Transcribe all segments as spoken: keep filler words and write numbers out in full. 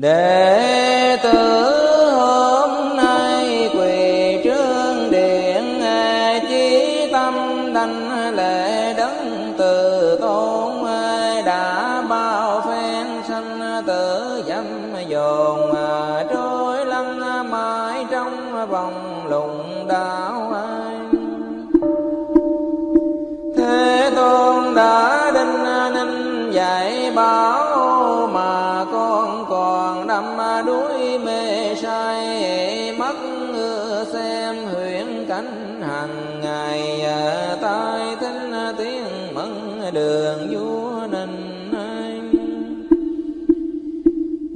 Đệ tử hôm nay quỳ trước điện, chí tâm đảnh lễ Đấng Từ Tôn. Đã bao phen sanh tử dâm dồn, trôi lăn mãi trong vòng lùng đạo. Thế Tôn đã đinh ninh dạy bảo, mà con còn đắm đuối mê say, mắt xem huyễn cảnh hàng ngày, tai thính tiếng mẫn đường vua nịnh,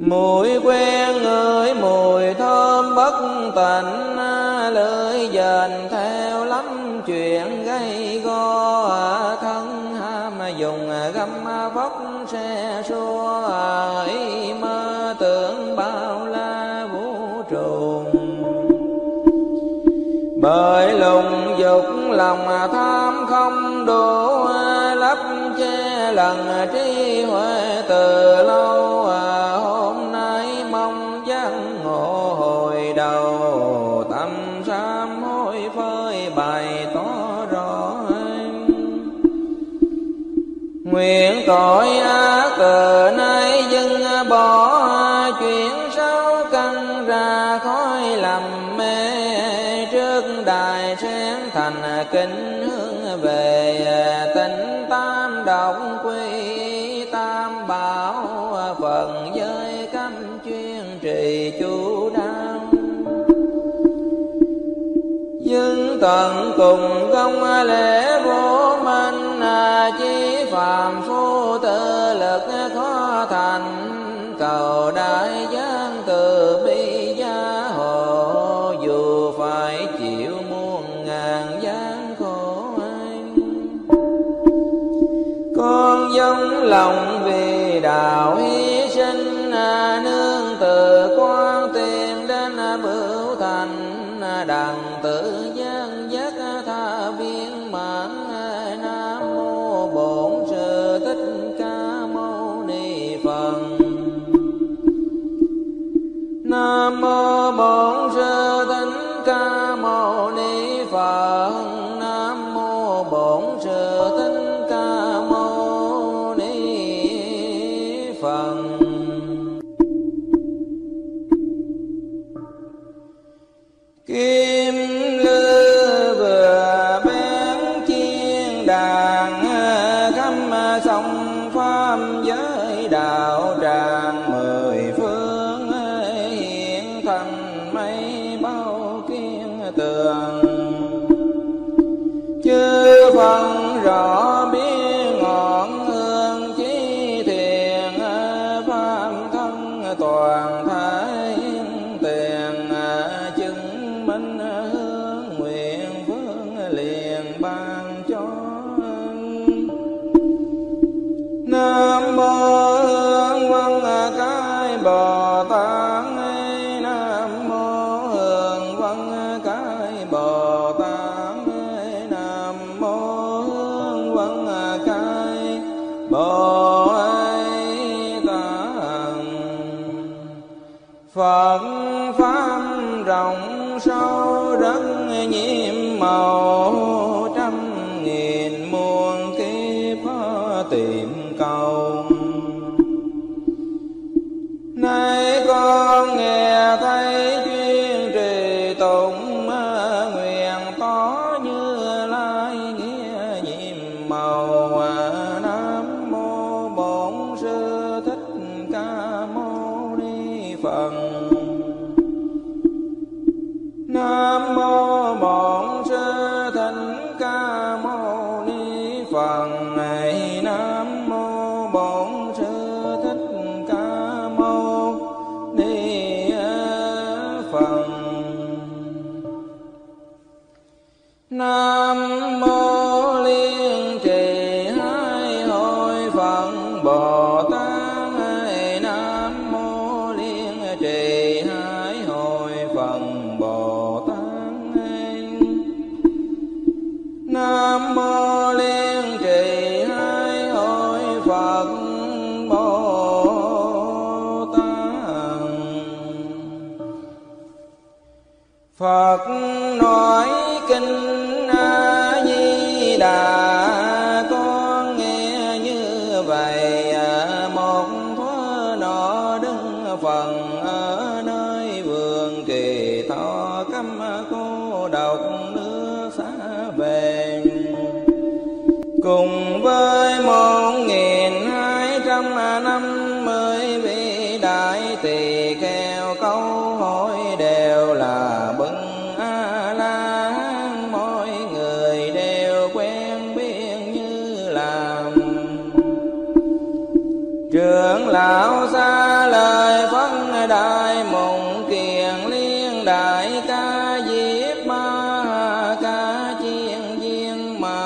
mùi quen ngửi mùi thơm bất tịnh, lưỡi dền theo lắm chuyện gây go, thân ham dùng găm vóc xe xua, ý mơ tưởng bao la vũ trụ. Bởi lùng dục lòng tham không đủ, lấp che lần trí huệ từ lâu. Hôm nay mong giác ngộ hồi đầu, tâm sám hối phơi bày tỏ rõ. Nguyện tội ác từ nay dừng bỏ, chuyển sáu căn ra khói làm mê. Trước đài sen thành kính hướng về, tịnh tam động quy tam bảo. Phần giới cấm chuyên trì chú đáo, nhưng tận cùng công lễ vô minh. Chí phàm phu tự lực khó thành, cầu đại giáng từ bi gia hộ. Dù phải chịu muôn ngàn gian khổ anh, con dâng lòng vì đạo hy sinh. Nương từ con tìm đến bửu thành, đặng tự gian giác tha viên mãn. Nam mô Bổn Sư Thích Ca Mâu Ni Phật. Nam mô Bổn Sư Thích Ca Mâu Ni Phật. Nam mô Bổn Sư Thích Ca Mâu Ni Phật. Kim lư vừa bén chiên đàn, khâm sông pháp giới đạo tràng. Mười phương hiện thành mây bao kim tường, chư phân rõ biết ngọn hương chí thiền. Pháp thân toàn thái tiền, Nam mô Hương Văn Cái Bồ Tát. Nam mô Hương Văn Cái Bồ Tát. Nam mô Hương Văn Cái Bồ Tát. Phật pháp rộng sâu rất nhiệm màu, trăm nghìn muôn kiếp tìm cầu. Nay con nghe thấy chuyên trì tụng, nguyện có Như Lai nghĩa nhiệm màu. Nam mô Bổn Sư Thích Ca Mâu Ni Phật. Nam mô Bổn Sư Thích Ca Mâu Ni Phật. Nam mô Bổn Sư Thích Ca Mâu Ni Phật. Nam mô Liên Trì Hai Hội Phật Bồ Tát. Nam mô Liên Trì Phật nói kinh A Di Đà, con nghe như vậy. Một thuở nọ Đức Phật ở nơi vườn Kỳ To, cấm cô độc nước xa về, cùng với một nghìn hai trăm năm mươi vị đại tỳ kheo. Câu hỏi đều là bậc A La Hán, mỗi người đều quen biết như làm. Trưởng lão ra lời Phật đại mộng kiền liên đại ca diếp ma ca chiên viên mà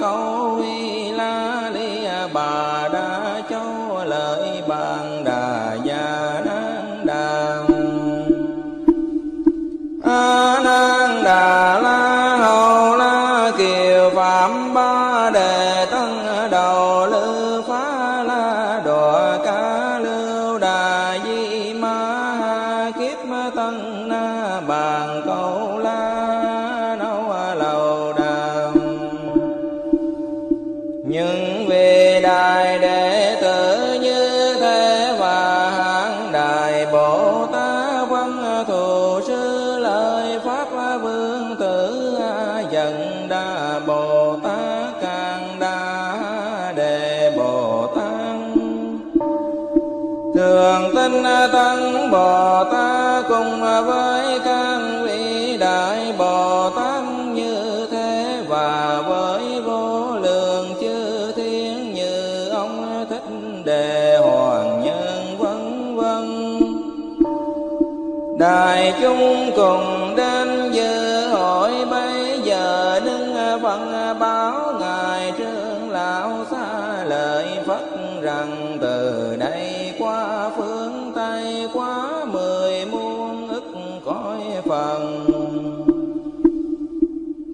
câu y la lia bà đã cho lợi bàn đà già nang đà a nang đà la hầu la kiều phạm ba đề tân đầu lư phá la đọa ca lưu đà di ma kiếp tân na bàn câu la nấu lầu đà. Nhưng về đại đệ tử như thế và hạng đại Bồ Tát văn thù sư lời pháp vương tử dần đa Bồ Tát càng đa đề Bồ Tát thường tinh tăng Bồ Tát cùng với các vị đại Bồ Tát như thế và với vô lượng chư thiên như ông Thích Đề Hoàn Nhân vân vân. Đại chúng cùng đến dự hội bây giờ Đức Phật báo ngài trưởng lão xa lời Phật rằng từ đây qua phương Tây quá mười muôn ức cõi phần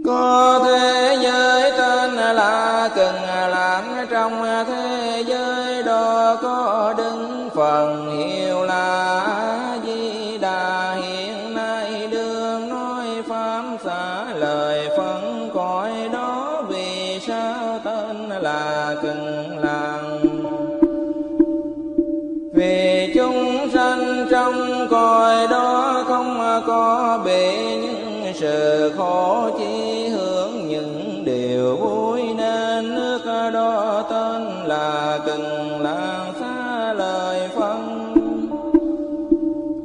có thế giới tên là Cần Lãm. Trong thế giới đó có Đức Phật hiệu là A Di Đà, hiện nay đương nói pháp xả lời phân cõi đó. Vì sao tên là Cần Lãm? Vì chúng sanh trong cõi đó không có bị những sự khổ, chỉ hướng những điều vui nên nước đó tên là Cần Lãm xá lời phân.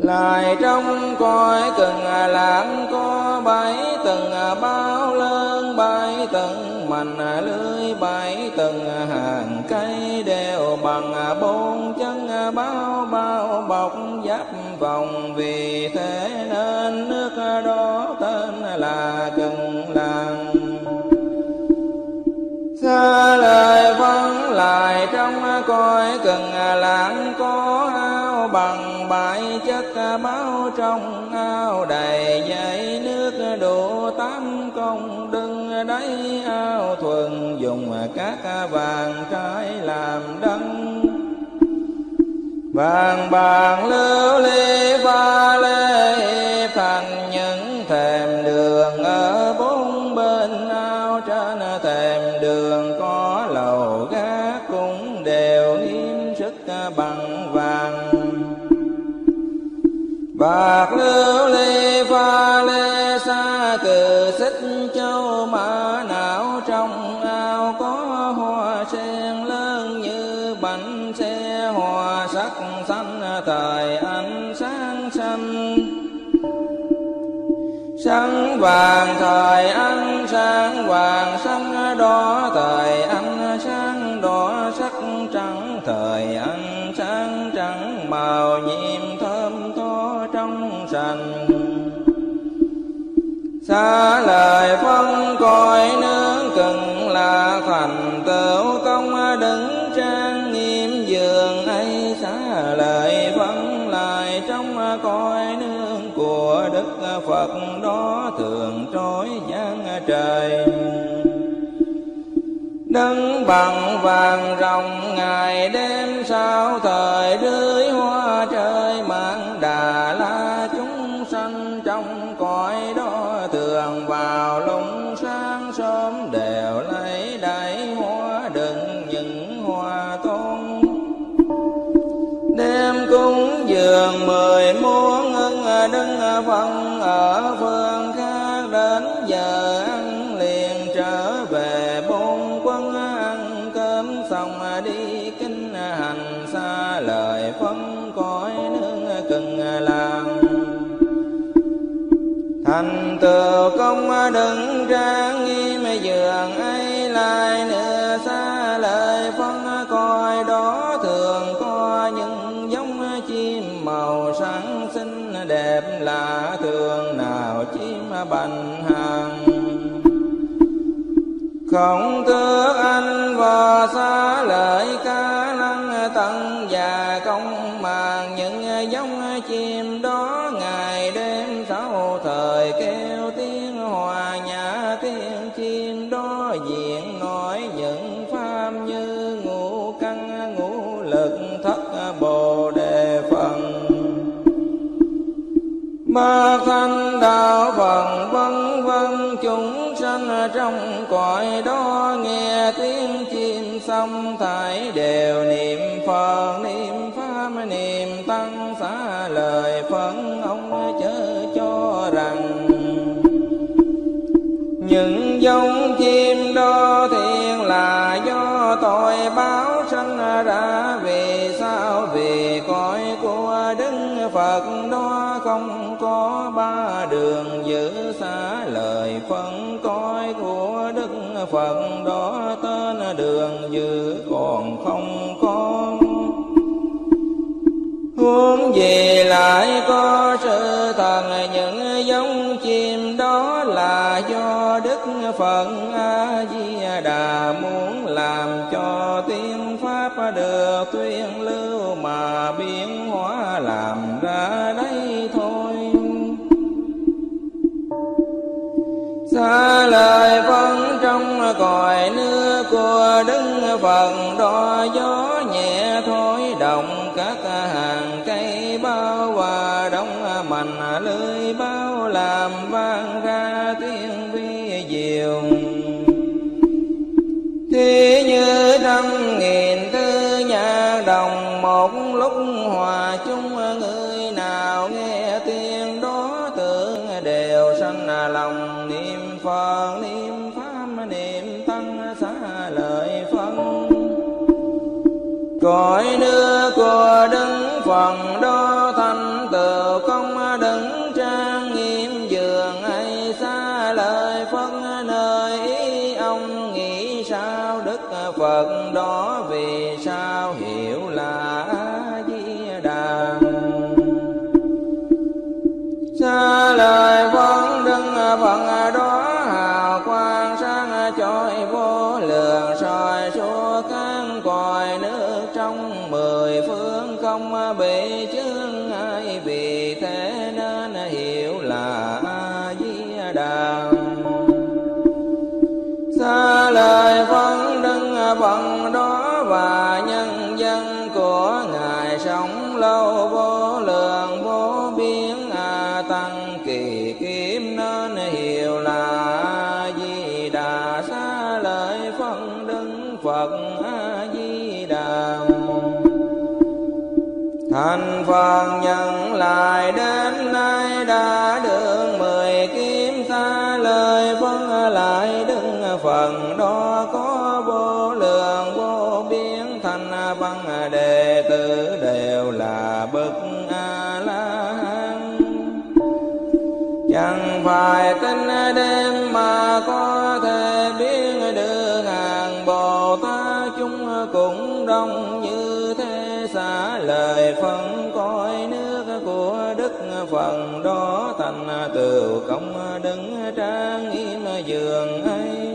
Lại trong cõi Cần Lãm có bảy tầng bao lớn, bảy tầng mành lưới, bảy tầng hàng cây đều bằng bốn chân bao bao bọc giáp vòng. Vì thế nên nước đó tên là Cần Lãm xa lời vẫn. Lại trong cõi Cần Lãm có ao bằng bãi chất báo, trong ao đầy dây nước đủ tám công đưng. Đáy ao thuần dùng các vàng trái làm đăng, vàng bạc lưu ly pha lê thành những thềm đường. Ở bốn bên ao trên thềm đường có lầu gác cũng đều nghiêm sức bằng vàng, bạc lưu ly pha lê xa cừ xích châu mã não. Trong ao có hoa sen lớn như bánh xe, hoa sắc xanh thời ánh sáng xanh sáng vàng thời ánh sáng vàng sáng đỏ thời ánh sáng đỏ sắc trắng thời ánh sáng trắng màu nhiệm thơm tho trong sành. Xa lời phân cõi nước Cần là thành tựu công đứng trang nghiêm giường ấy. Xa lời phân lại trong cõi nước của Đức Phật đó thường trói giang trời đứng bằng vàng rồng. Ngày đêm sao thời rưới hoa trời mạng đà la, chúng sanh trong cõi cúng dường mười muôn ngân đứng phong ở phương khác, đến giờ ăn liền trở về bốn quân. Ăn cơm xong đi kinh hành xa lời phân cõi nước cần làm. Thành tựu công đừng trang nghiêm dường ấy lại nữa, xa lời phân coi đó thường có những giống chim màu sáng xinh đẹp lạ thường, nào chim bành hàng không thương anh và xa lời cá năng tận già công màng. Những giống chim đó ngày đêm sáu thời kêu tiếng hòa nhã, tiếng chim đó diện nói những pháp như ngũ căn ngũ lực thất bồ đề phần ba thanh đạo phần vân vân. Chúng sanh trong cõi đó nghe tiếng chim xong thải đều niệm Phật niệm pháp niệm tăng, xá lời phấn ông chớ cho rằng những giống chim đó thiện là do tội báo sanh ra. Vì sao? Vì cõi của Đức Phật đó không có ba đường giữ, xá lời phân cõi của Đức Phật đó tên đường giữ còn không có. Huống gì lại có sự thần những giống chim đó là do Đức Phật A Di Đà muốn làm cho tiếng pháp được tuyên lưu mà biến hóa làm ra đây thôi. Xa lời vẫn trong cõi nước của Đức Phật đó gió nhẹ thổi động các hàng cây bao hòa đóng mành lưới bao làm vang ra tiếng vi diệu. Thế như trăm nghìn thứ nhạc đồng một lúc hòa chung, người nào nghe tiếng đó tưởng đều sanh lòng niệm Phật niệm pháp niệm tăng, xá lời phân cõi nước của Đức Phật đó. Thành tựu công đứng trang nghiêm dường ấy, xá lời phân nơi ý ông nghĩ sao Đức Phật đó. Vì sao? Hiểu là A Di Đà. Xá lời phân Đức Phật đó hào quang sáng chói vô lượng, soi suốt các cõi nước trong mười phương không bị chướng ai. Vì thế nên hiểu là A Di Đà. Xá lời phân Đức Phật đó và nhân dân của ngài sống lâu vô lượng vô biên a tăng kỳ kiếp, nên hiểu là A Di Đà. Xá lợi phân Đức Phật A Di Đà. Thành Phật nhận lại đến nay đã được mười kiếp, xá lợi phân lại Đức Phật đó có vô lượng vô biên thành văn đệ tử đều là bậc A La Hán. Chẳng phải tin đêm mà có thể biết được hàng Bồ Tát chúng cũng đông như thế. Xả lời phân cõi nước của Đức Phật đó, thành tựu công đứng trang nghiêm dường ấy.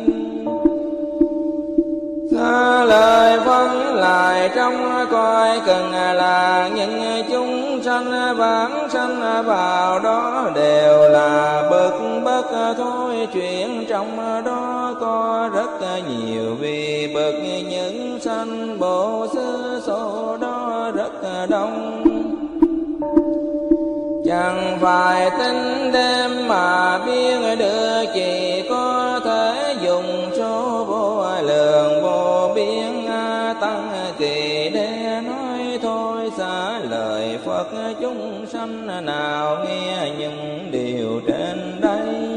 Xá lời vẫn lại trong coi cần là những chúng sanh vãng sanh vào đó đều là bậc bất thối chuyển. Trong đó có rất nhiều vì bậc những sanh Bổ Xứ số đó rất đông. Chẳng phải tính đêm mà biết được, chỉ có thể dùng số vô lượng vô biên a tăng kỳ để nói thôi. lời Phật chúng sanh nào nghe những điều trên đây,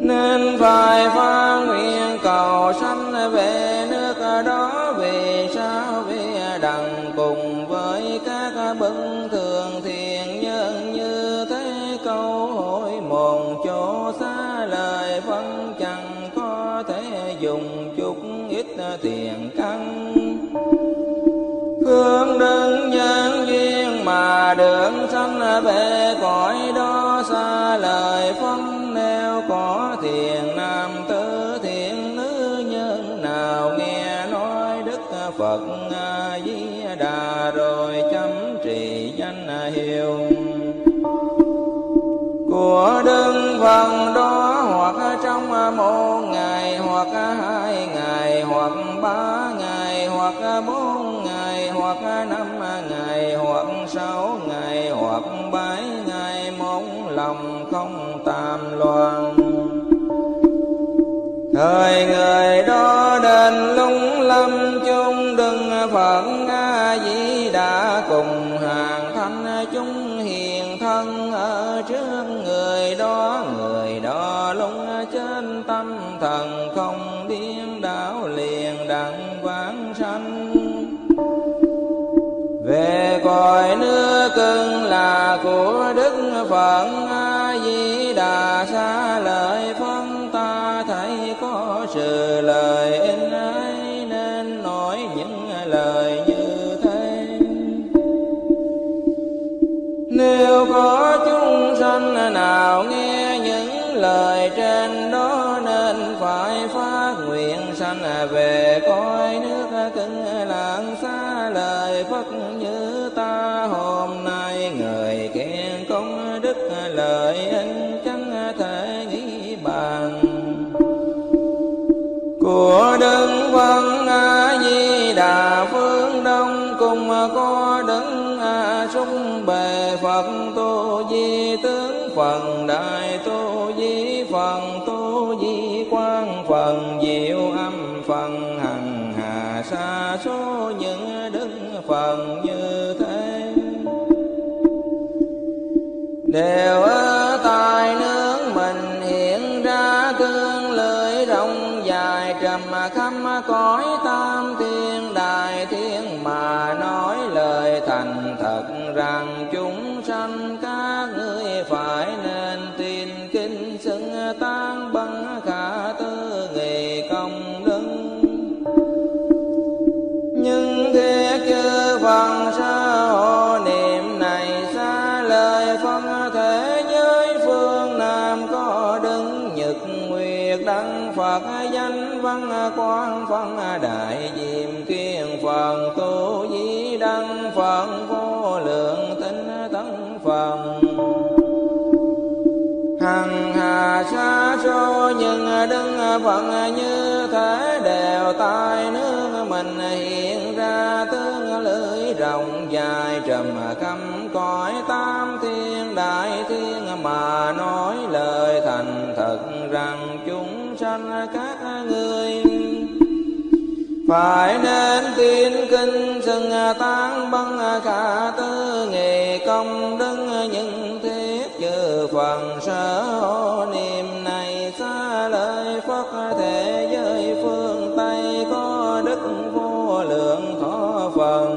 nên phải phát nguyện cầu sanh về nước đó. Vì sao? Vì đặng cùng với các bậc thường thiện nhân như thế câu hỏi một chỗ xa lời vẫn chẳng có thể dùng chút ít tiền căn. Phương đừng nhân duyên mà được sanh về cõi đó, xa lời phân có thiền nam tử thiền nữ nhân nào nghe nói Đức Phật A Di Đà rồi chấm trì danh hiệu của Đức Phật đó, hoặc trong một ngày, hoặc hai ngày, hoặc ba ngày, hoặc bốn ngày, hoặc năm ngày, hoặc sáu ngày, hoặc bảy ngày, một lòng không tam loạn. Thời người đó đền lung lâm chung đừng Phật A Di Đà cùng hàng thanh chúng hiền thân ở trước người đó. Người đó lung trên tâm thần không điên đảo liền đặng vãng sanh về cõi nước cưng là của Đức Phật A Di Đà. Xa lời phân ta thấy có sự lời in ấy nên nói những lời như thế. Nếu có chúng sanh nào nghe những lời trên đó nên phải phát nguyện sanh về cõi nước cưng lạng. Xa lời Phật như ta hôm nay người khen công đức lợi ích chẳng thể nghĩ bàn của Đức Phật A Di Đà. Phương Đông cùng có Đức A Sung Bề Phật Tu Di Tướng Phần Đại Tu Di Phần Tu Di Quang Phần Diệu Âm Phần Hằng Hà. Sa số những Đức Phật như thế đều ở tại nước mình hiện ra, tương lưỡi rộng dài trầm khắp cõi tam thiên đại thiên mà nói lời thành thật rằng chúng sanh các ngươi phải nên tin kính xưng tán bằng khả tư nghị công đức. Nhưng thế chư Phật sa hộ niệm này xa lời phân thế giới phương Nam có Đức Nhật Nguyệt Đăng Phật Danh Văn Quang Phân Đại Diệm Kiên Phật Tu Di Đăng Phật Vô Lượng Tinh Tấn Phật Hằng Hà. Sa số những Đức Phật như thế đều tại nước mình hiện ra, tương lưỡi rộng dài trầm khắp cõi tam thiên đại thiên mà nói lời thành thật rằng chúng sanh các ngươi phải nên tin kinh xưng tán bằng khả tư nghị công đức. Những thiết chư Phật sở hộ niệm này xa lời Phật thế giới phương Tây có Đức Vô Lượng Thọ Phật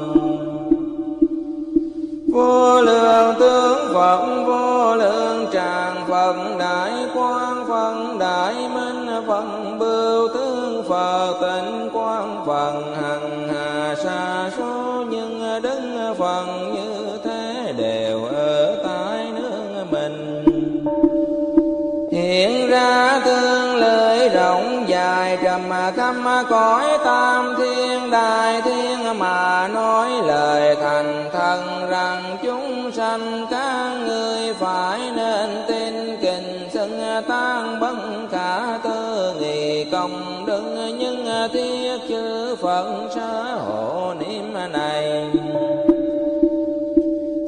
Vô Lượng Tướng Phật Vô Lượng Tràng Phật Đại Quang Phật Đại Minh Phật Bưu Tướng Phật Tịnh Quang Phật Hằng Hà. Sa số những Đức Phật như thế đều ở tại nước mình hiện ra, tương lưỡi rộng dài trầm khắp cõi tam thiên đại thiên mà nói lời thành thần rằng chúng sanh các ngươi phải nên tin kính xưng tán bằng khả tư nghị công đức. Nhưng thiết chư Phật sa hộ niệm này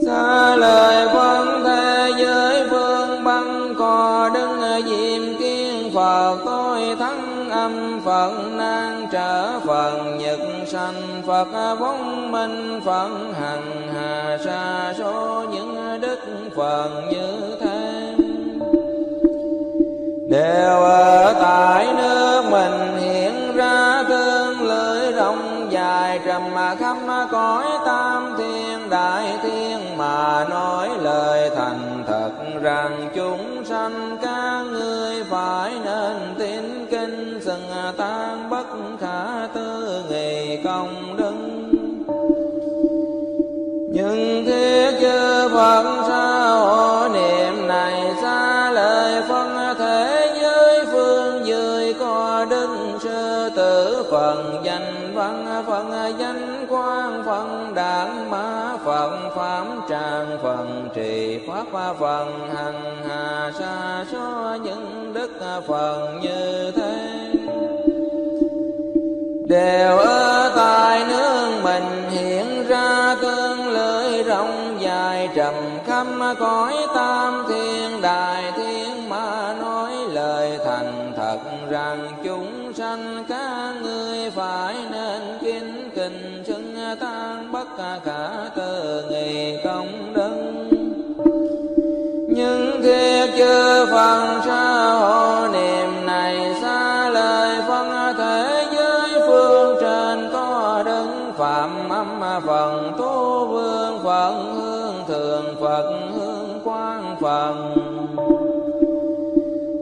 xa lời Phật thế giới phương Băng có Đức Diệm Kiên Phật Tối Thắng Âm Phật Nan Trở Phật Nhật Sanh thành Phật vong minh Phật hằng hà sa số những đức Phật như thế đều ở tại nước mình hiện ra tương lưỡi rộng dài trầm mà khắp cõi tam thiên đại thiên mà nói lời thành thật rằng chúng sanh các ngươi phải nên tin kinh xưng tan bất khả tư nghị công đức nhưng thiết chư Phật sao hộ niệm này xa lời phân thế giới phương dưới có đức sư tử phần danh văn phần danh quang phần đảng mã phần phạm tràng phần trì pháp phần hằng hà sa số những đức phần như thế đều ở tại nước mình hiện ra cơn lưỡi rộng dài trầm khắp cõi tam thiên đại thiên mà nói lời thành thật rằng chúng sanh các ngươi phải nên kính kinh xưng tan bất khả tư nghị công đức nhưng thiệt chư Phật sao hộ niệm này xa lời phân thế giới phương trên có đấng phạm âm phần tu vương phận hương thường Phật hương quang phần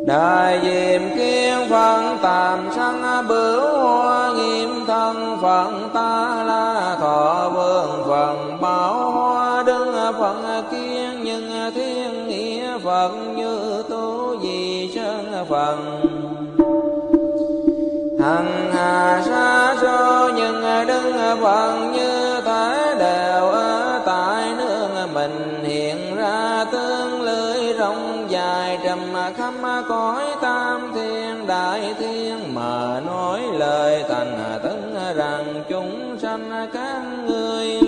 đại diệm kiên Phật tạm sanh bửu hoa nghiêm thân Phật ta la thọ vương Phật bảo hoa đứng Phật kiên nhưng thiên nghĩa Phật như tu di chân Phật hằng hà sa số nhưng đứng Phật như thế đều ở tại nước mình hiện ra tương lưỡi rộng dài trầm khắp cõi tam thiên đại thiên mà nói lời thành tấn rằng chúng sanh các ngươi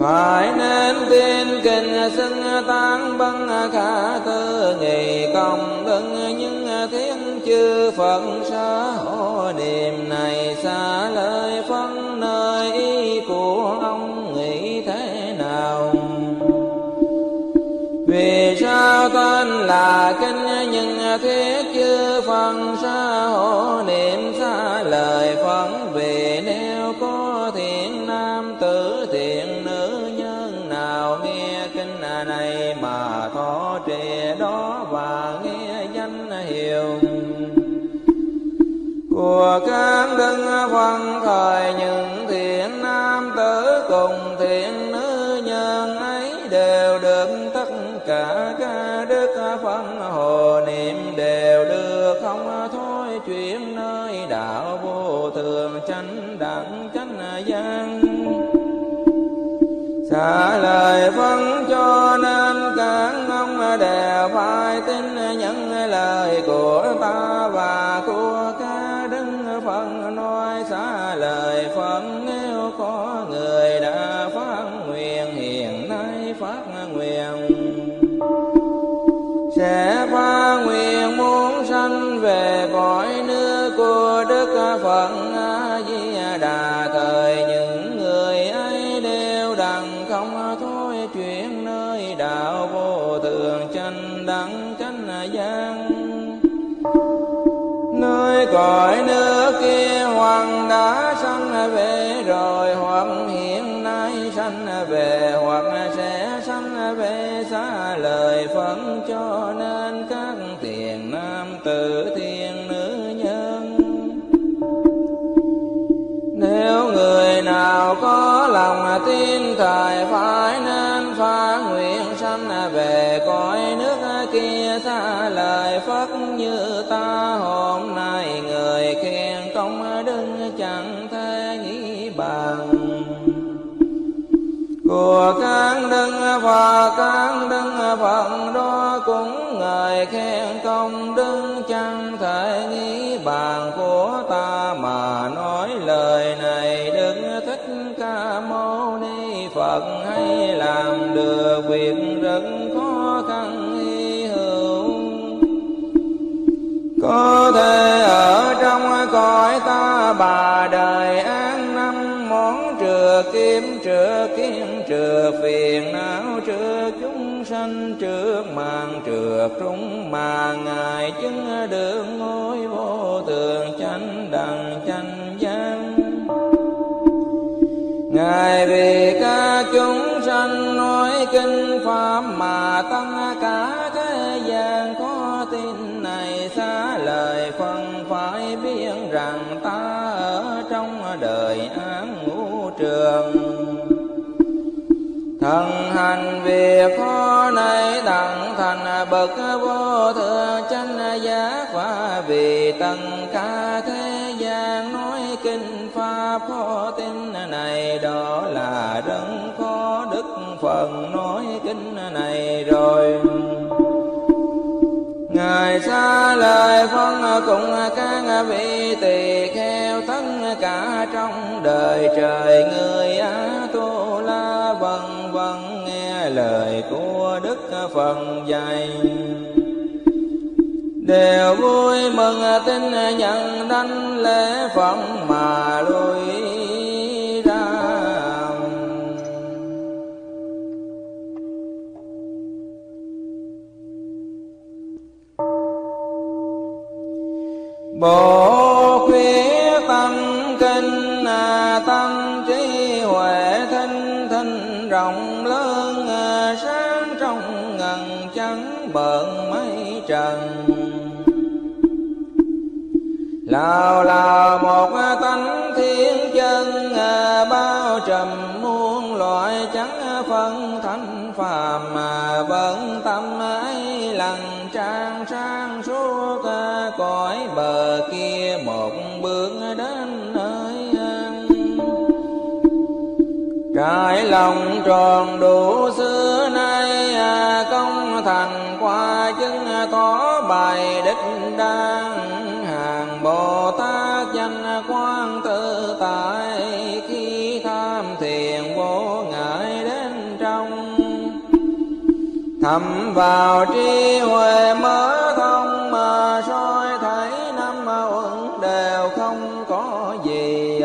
phải nên tin kinh xưng tán băng khả tư nghị công đức những thiên chư Phật sở hộ niệm này xa lời phân nơi ý của ông nghĩ thế nào vì sao tên là kinh nhưng thiết chư Phật sở hộ niệm xa lời Phật vì nếu có thiện nam tử thiện nữ nhân nào nghe kinh này mà thọ trì đó và nghe danh hiệu của các đấng Phật thời những thiện nam tử cùng thiện nữ nhân ấy đều được tất cả các đức Phật hộ niệm đều được không thôi chuyển nơi đạo vô thường chánh đẳng chánh giác xả lời Phật cho nên các ông đều phải tin những lời của ta và của các đức Phật nói xả lời Phật nếu có người đã phát nguyện hiện nay phát nguyện sẽ phát nguyện muốn sanh về cõi nước của đức Phật A Di Đà thời những người ấy đều đặng không thôi chuyển nơi đạo vô thường chánh đẳng chánh giác nơi cõi nước kia hoàng đã sanh về rồi hoặc hiện nay sanh về hoặc sẽ sanh về xa lời Phật cho nên các thiện nam tử thiện nữ nhân nếu người nào có lòng tin thời phải nên phát nguyện sanh về cõi nước kia xa lời Phật như ta hôm nay người khen công đức chẳng thể nghĩ bằng của các đấng và các đấng Phật đó cũng ngợi khen công đức chẳng thể nghĩ bàn của ta mà nói lời này Đức Thích Ca Mâu Ni Phật hay làm được việc rất khó khăn hy hữu có thể ở trong cõi ta bà đời an năm món trừ kim trừ kiến trừ phiền não trừ chúng sanh trước màn trừ trúng mà ngài chứng được ngôi vô thường chánh đẳng chánh giác. Ngài vì ca chúng sanh nói kinh pháp mà tăng cả thế gian có tin này xá lời phân phải biết rằng ta ở trong đời án ngũ trường. Thần hành việc khó này đặng thành bậc vô thượng chánh giác và vì tần ca thế gian nói kinh pháp khó tin này đó là đấng có đức phần nói kinh này rồi. Ngài xa lời phân cùng các vị tỳ kheo tất cả trong đời trời người Á Tu La vân vân nghe lời của đức phần dạy đều vui mừng tin nhận đánh lễ phận mà lui ra. Bồ khuyết tâm kinh tâm trí huệ thinh thinh rộng lớn sáng trong ngần trắng bận mây trần. Nào là một tánh thiên chân bao trùm muôn loại chẳng phân thánh phàm mà vẫn tâm ấy lặng trang sáng suốt cõi bờ kia một bước đến nơi an. Trải lòng tròn đủ xưa nay công thành qua chứng tỏ bài đích đang Bồ Tát danh quang tự tại khi tham thiền vô ngại đến trong thầm vào trí huệ mở thông mà soi thấy năm uẩn đều không có gì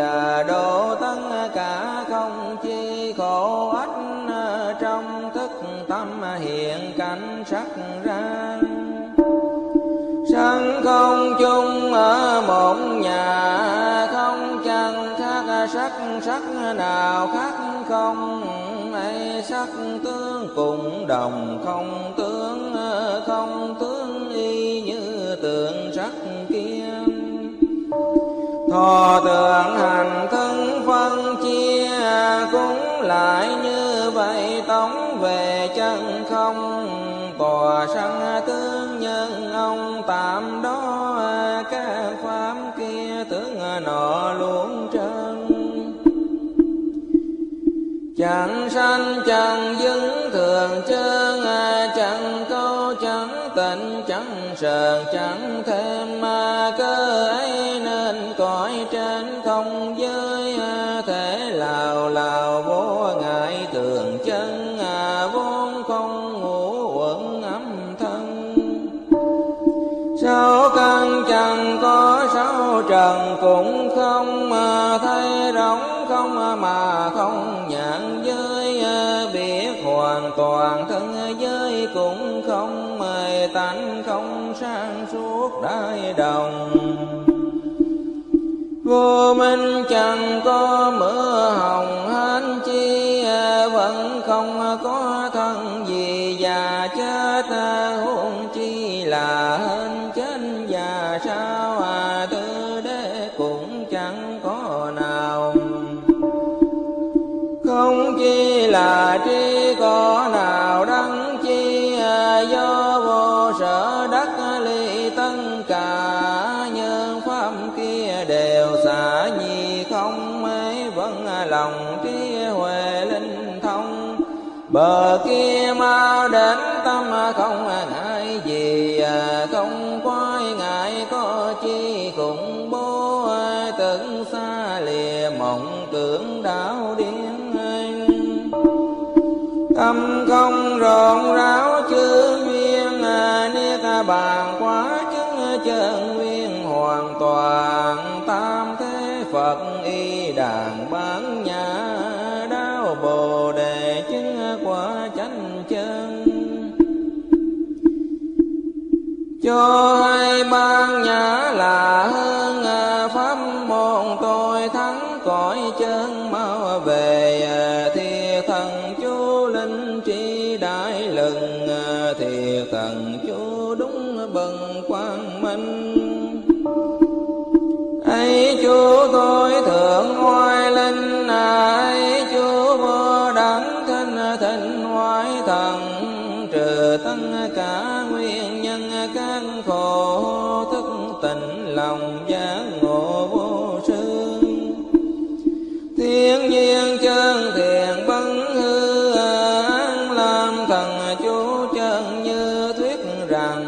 độ tất cả không chi khổ ách trong thức tâm hiện cảnh sắc ra. Sân không chung ở một nhà không chẳng khác sắc sắc nào khác không ấy sắc tướng cùng đồng không tướng không tướng y như tượng sắc kia. Thọ tượng hành thân phân chia cũng lại như vậy tổng về chân không tòa sanh tướng nhân ông tạm đó các pháp kia tướng nọ luôn trơn. Chẳng sanh chẳng dứng thường trơn chẳng câu chẳng tịnh chẳng sờn chẳng thêm mà cơ ấy nên cõi trên không giới thể lào lào vô ngại thường chân vốn không ngủ uẩn âm thân. Sáu căn chẳng có sáu trần cũng không mà thấy rỗng không mà không nhãn giới biết hoàn toàn thân giới cũng không mời tánh không sáng suốt đại đồng. Vô minh chẳng có mưa hồng hán chi vẫn không có thân gì già chết huống chi là hên chết già sao à tư đế cũng chẳng có nào. Không chi là tri có nào đắng chi do vô sở đắc ly tân cả nhân pháp kia đều xả nhi không mấy vẫn lòng trí huệ linh thông bờ kia mau đến tâm không ngại gì không quái ngại có chi khủng bố tưởng xa lìa mộng tưởng đảo điên. Tâm không rộn ráo chư duyên niết bàn quá chứng chân nguyên hoàn toàn tam thế Phật y đàn bán nhà đáo bồ đề chứng quả chánh chân. Cho hai ban nhã là hơn pháp môn tôi thắng cõi chân mau về thiệt thần chú linh trí đại lần thiệt thần chú đúng bần quang minh. Ấy chú tôi thượng hoài linh ấy chú vô đẳng thinh thịnh hoài thần trừ tất cả nguyên nhân các khổ thức tỉnh lòng giác ngộ vô sư thiên nhiên chân thiện vấn hư an làm thần chú chân như thuyết rằng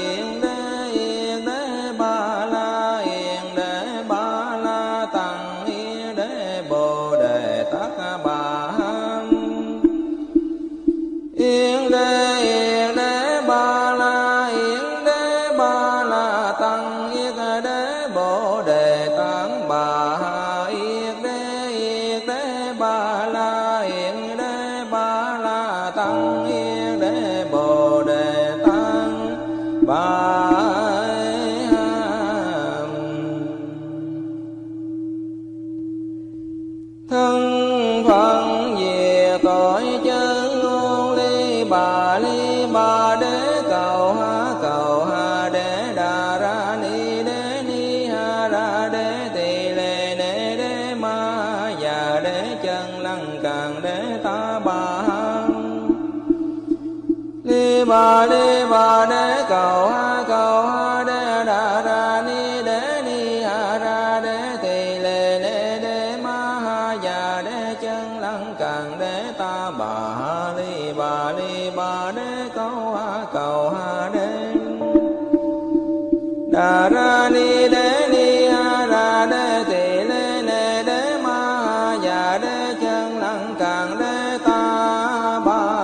yên đế yên đế ba la yên đế ba la tằng yên đế bồ đề tát bà ham yên đế yên đế ba la yên đế ba la tằng yên đế bồ đề tát bà ha yên đế yên đế ba la yên đế ba la tằng yên đế bồ đề tát bà ha. Thân phận về tội chân ngôn ly bà ly bà đế cầu ha cầu ha đế đà ra ni đế ni ha ra đế tỳ lê đế đế ma và đế chân lăng càng đế ta bà ha. Ly bà ly bà đế cầu ha cầu ha đế đà ra ni đế ni ha ra đế tỳ lê đế đế ma ha và đế chân lăng càng đế ta bà ha. Ly bà ly bà đế cầu ha cầu ha đế đà ra ni đế ni ha ra đế tỳ lê đế đế ma ha và đế chân lăng càng đế ta bà.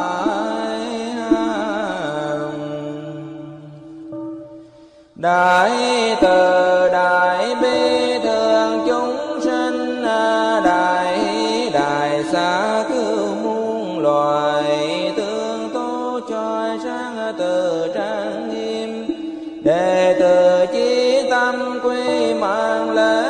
Đại từ đại bi thương chúng sinh đại đại xá cứu muôn loài tương tố choi sáng từ trang nghiêm đệ tử chí tâm quy mạng lễ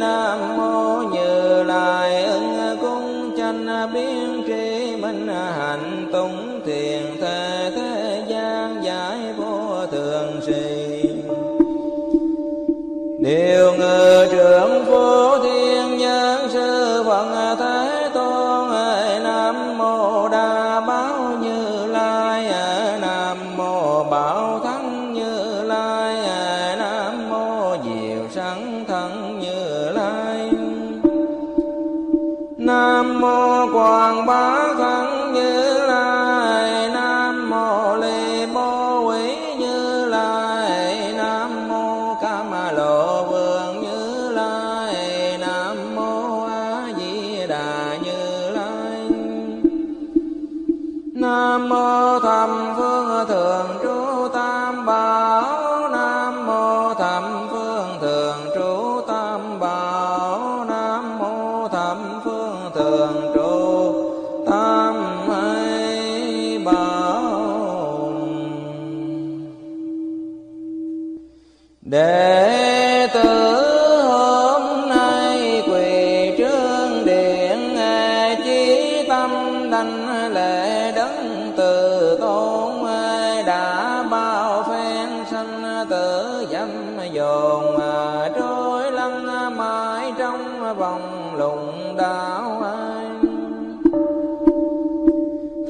nam mô Như Lai ưng cung chánh biến tri minh hạnh tùng thiền thế thế gian giải vô thường trì điều ngự trưởng vô thiên nhân sư Phật Thế Tôn. Nam mô Đa Báo Như Lai Nam mô Bảo Thắng Như Lai Nam mô Diệu Sẵn Thân Như Lai Nam mô Quảng Bá Thân Như Lai Nam mô Lê Bố Quý Như Lai Nam mô Cam Lộ Nam mô Thập Phương Thượng Trụ Tam Bảo Nam mô Thập Phương Thượng Trụ Tam Bảo Nam mô Thập Phương Thượng Trụ Tam Bảo. Đệ tử hôm nay quỳ trước điện chí tâm đảnh lễ từ tôn đã bao phen sanh tử dâm dồn trôi lăn mãi trong vòng lùng đạo.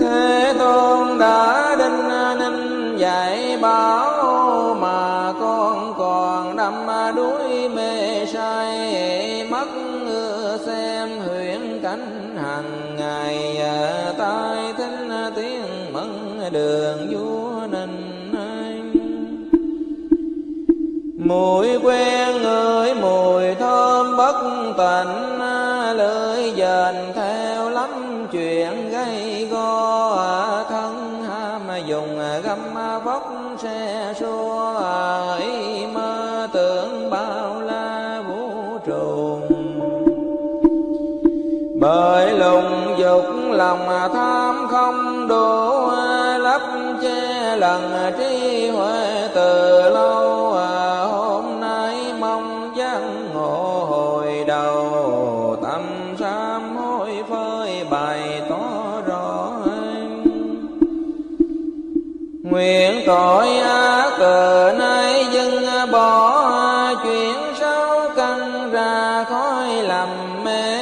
Thế Tôn đã đinh ninh dạy bảo mà con còn đắm đuối mê say mất xem huyễn cảnh hằng ngày tai thính tiếng mẫn đường vua nịnh anh mùi quen người mùi thơm bất tịnh lưỡi dền theo lắm chuyện gây go thân ham dùng găm vóc xe xua ý mơ tưởng bao la vũ trụ bởi lùng dục lòng tham không đủ lấp che lần trí huệ từ lâu. Hôm nay mong giác ngộ hồi đầu, tâm sám hối phơi bày tỏ rõ. Nguyện tội ác từ nay dừng bỏ, chuyển sáu căn ra khói lầm mê.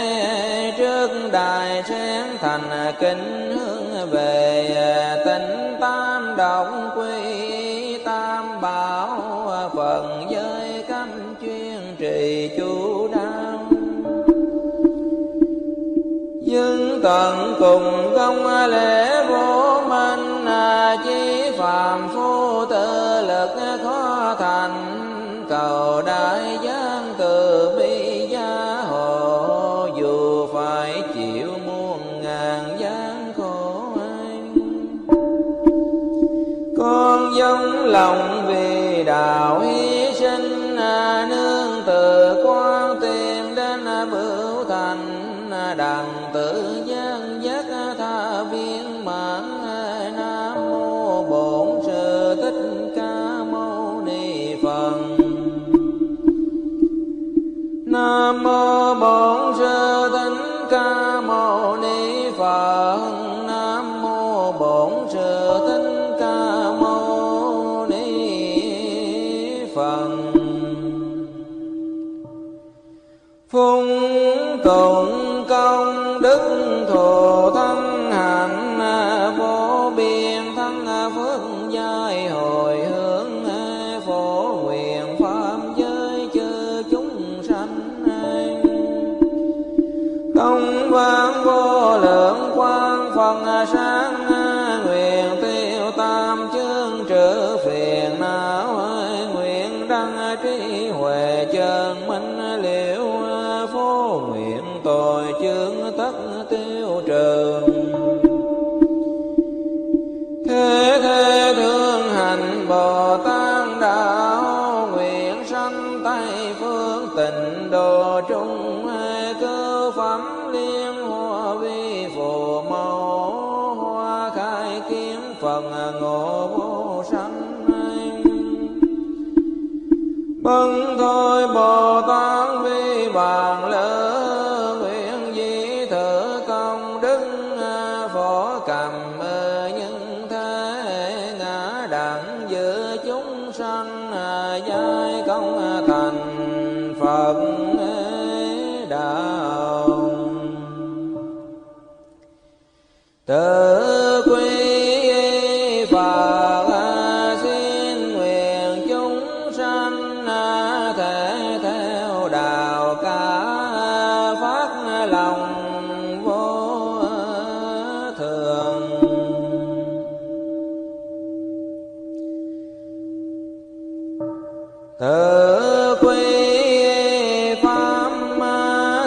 Trước đài sáng thành kính hướng về, tịnh tam động quy tam bảo. Phần giới cấm chuyên trì chú đáo, nhưng tận cùng công lễ vô minh. Chí phàm phu tự lực khó thành, cầu đại giang từ bi gia hộ. Dù phải chịu muôn ngàn gian khổ ai, con dâng lòng vì đạo hy sinh. Nương từ quan tìm đến bửu thành, đặng tự gian giác tha viên mãn. Nam mô Bổn Sư Thích Ca Mâu Ni Phật. Nam mô Bổn Sư Thích Ca Mâu Ni Phật. Nam mô Bổn Sư Thích Ca Mâu Ni Phật. Phung tụng công đức thù thắng hạnh, vô biên thắng phước giai hồi hướng. Phổ nguyện pháp giới chư chúng sanh, công vang vô lượng quang phần sáng. Nguyện tiêu tam chướng trừ phiền não, nguyện đăng trí huệ chân minh liễu. Phổ nguyện tội chướng tất tiêu trừ, thế thế thương hành Bồ Tát đạo. Nguyện sanh Tây phương tịnh độ trung, cứu phẩm liên hoa vi phù mẫu. Hoa khai kiếm phần ngộ vô sanh, vâng thôi Bồ Tát vi bàn lỡ. Nguyện dĩ thử công đức phổ cầm, những thế ngã đẳng giữa chúng sanh. Giai công thành Phật đạo, tự quy Phật. Tự quy pháp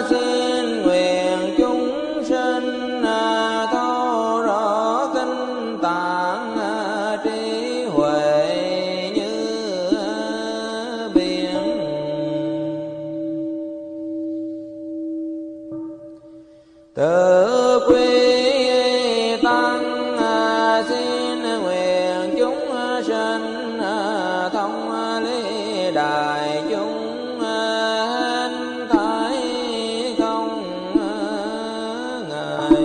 xin nguyện chúng sinh, thấu rõ kinh tạng trí huệ như biển. Tự quy tăng xin nguyện chúng sinh, thông đại chúng hết thái không ngại.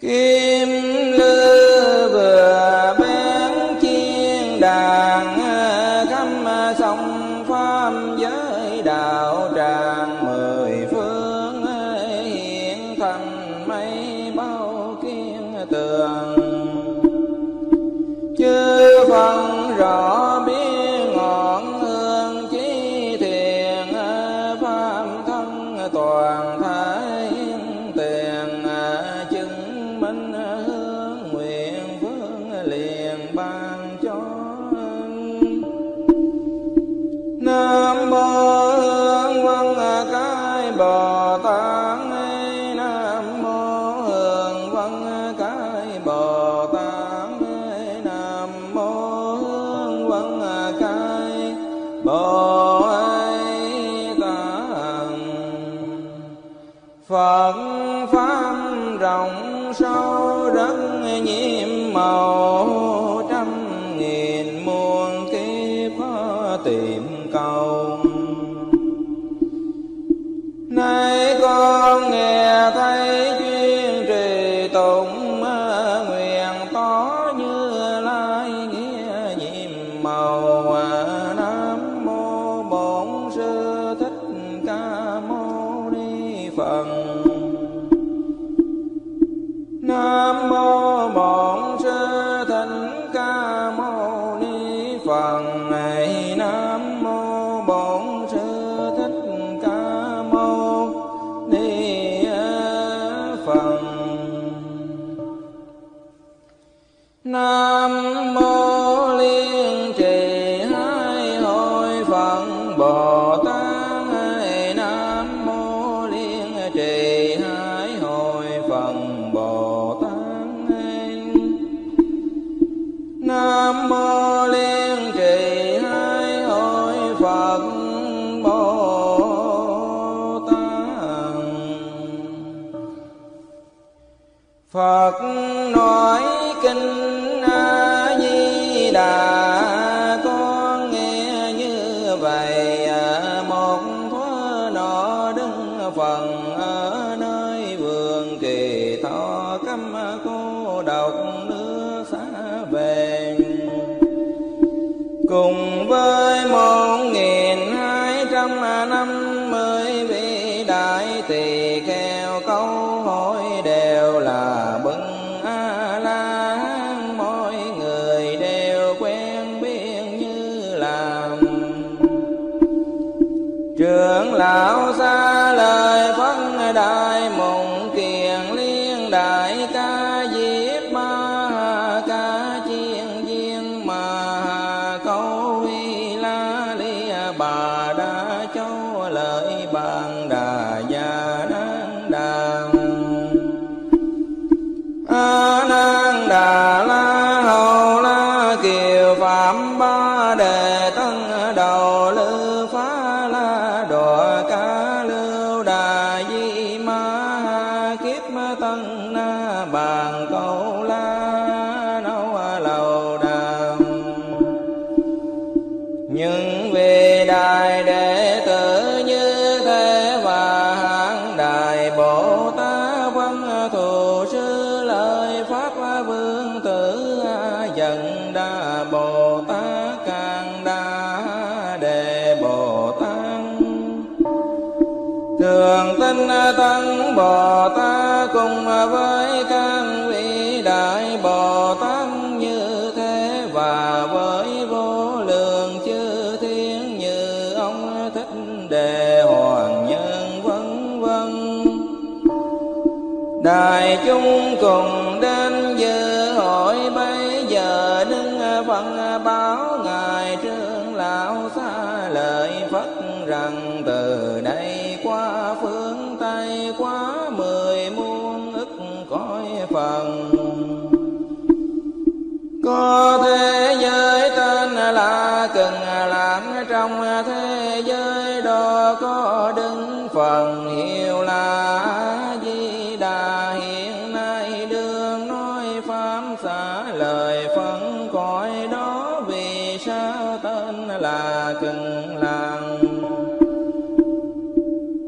Kim lư vừa bén chiên đàn, sông pháp giới đạo tràng mười phương. Hiện thành mấy bao kiên tường, chư phân rõ biết ngọn hương chí thiền. Pháp thân toàn thái tiền, chứng minh hướng nguyện phương liền ban cho. Nam mô Hương Văn Cái Bồ Tát. pháp rộng sâu rất nhiệm màu, trăm nghìn muôn kiếp tìm cầu. Nay con nghe thấy chuyên trì tụng nguyện tỏ Như Lai nghĩa nhiệm màu. Nam mô Bổn Sư Thích Ca Mâu Ni Phật. Nam mô Bổn Sư Thích Ca Mâu Ni Phật. Này Nam mô Bổn Sư Thích Ca Mâu Ni Phật. Nam mô Liên Trì Hai Hội Phật Bồ Tát. Này Nam mô Liên Trì Hai Hội Phật Bồ Tát. Nam mô Liên Trì Hai Hội Phật Bồ Tát. Phật nói kinh A Di Đà, con nghe như vậy. Một thuở nọ Đức Phật ở nơi vườn Kỳ Thọ, câm cô độc nước xa về, cùng với một nghìn hai trăm năm mươi vị đại tỳ kheo. Câu hỏi đều là bưng trưởng lão xa lời phân đại mộng kiền liên đại ca diếp ma ca chiên viên mà câu huy la lia bà đã châu lợi bàn đà già nang đà a nang đà la hầu la kiều phạm ba đề tân đầu lư phá Ca Lưu Đà Di Ma Kiếp Tân Na Bàn Câu La Nâu Lầu Đà. Nhưng vì đại đệ tử như thế và hạng đại Bồ Tát Văn Thù Sư Lợi Pháp Vương Tử Dần Đà Bồ Tát Càng Đà Đề Bồ Tát Thường Tinh Tấn Bồ Tát cùng với các vị đại Bồ Tát như thế và với vô lượng chư thiên như ông Thích Đề Hoàng Nhân vân vân. Đại chúng cùng đến dự hội bây giờ Đức Phật báo ngài trưởng lão xa lợi Phật rằng từ đây qua phương Tây quá mười muôn ức cõi phần có thế giới tên là Cực Lạc. Trong thế giới đó có Đức Phật hiệu là Di Đà hiện nay đương nói pháp xả lời phân cõi đó. Vì sao tên là Cực Lạc?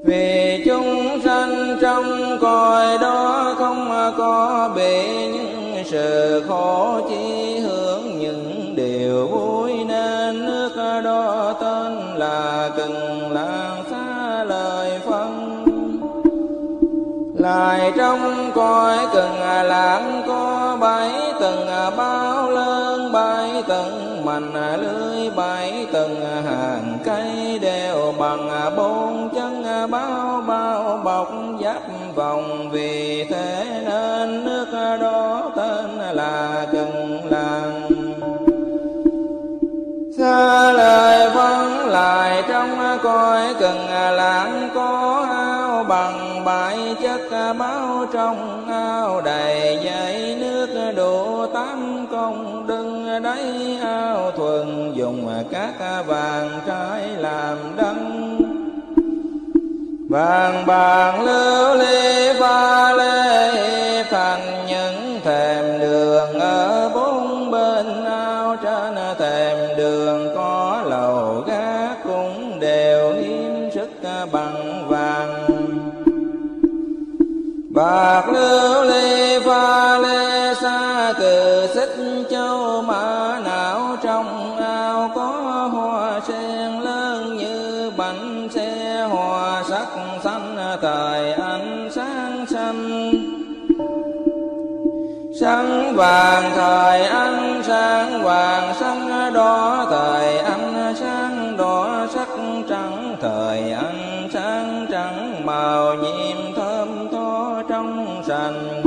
Vì chúng sanh trong cõi đó không có bị những sự khổ, chỉ hướng những điều vui nên nước đó tên là Cực Lạc xá lợi phân. Lại trong cõi Cực Lạc có bảy tầng bao lớn, bảy tầng mành lưới, bảy tầng hàng cây đều bằng bốn chân bao bao bọc giáp vòng. Vì thế nên nước đó tên là Cực Lạc xá lợi phân. Lại trong cõi Cực Lạc có ao bằng bãi chất báo, trong ao đầy dãy nước đủ tám công đừng đáy. Ao thuần dùng các vàng trái làm đăng vàng bạc lưu ly pha lê thành những thềm đường ở bốn bên ao. Trên thềm đường có lầu gác cũng đều yếm sức bằng vàng bạc lưu ly pha lê. Xa cừ xích châu mã não trong ao có hoa sen lớn như bánh xe, hoa sắc xanh tài ánh sáng xanh sáng vàng thời ánh sáng vàng sáng đỏ thời ánh sáng đỏ sắc trắng thời ánh sáng trắng màu nhiệm thơm tho trong sành.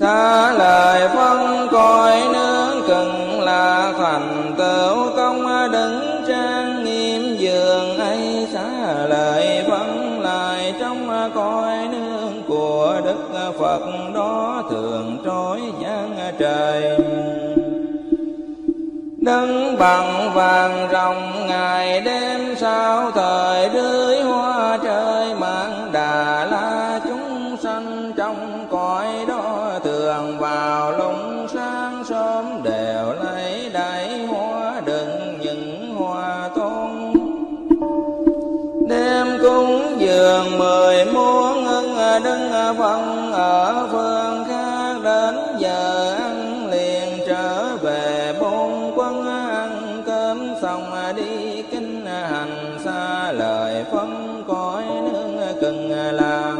Xa lời phân coi nướng cần là thành tựu công đứng trang nghiêm giường ấy. Xa lời phân lại trong coi nướng của Đức Phật đó thường trối giang trời. Đứng bằng vàng rồng ngày đêm sao thời rưới hoa trời mạng Đà La. Chúng sanh trong cõi đó thường vào lúc sáng sớm đều lấy đại hoa đựng những hoa tôn. Đêm cúng dường mười muôn ưng đứng phân ở phương khác đến giờ ăn liền trở về bốn quân. Ăn cơm xong đi kinh hành xa lời phân cõi nương cần làm.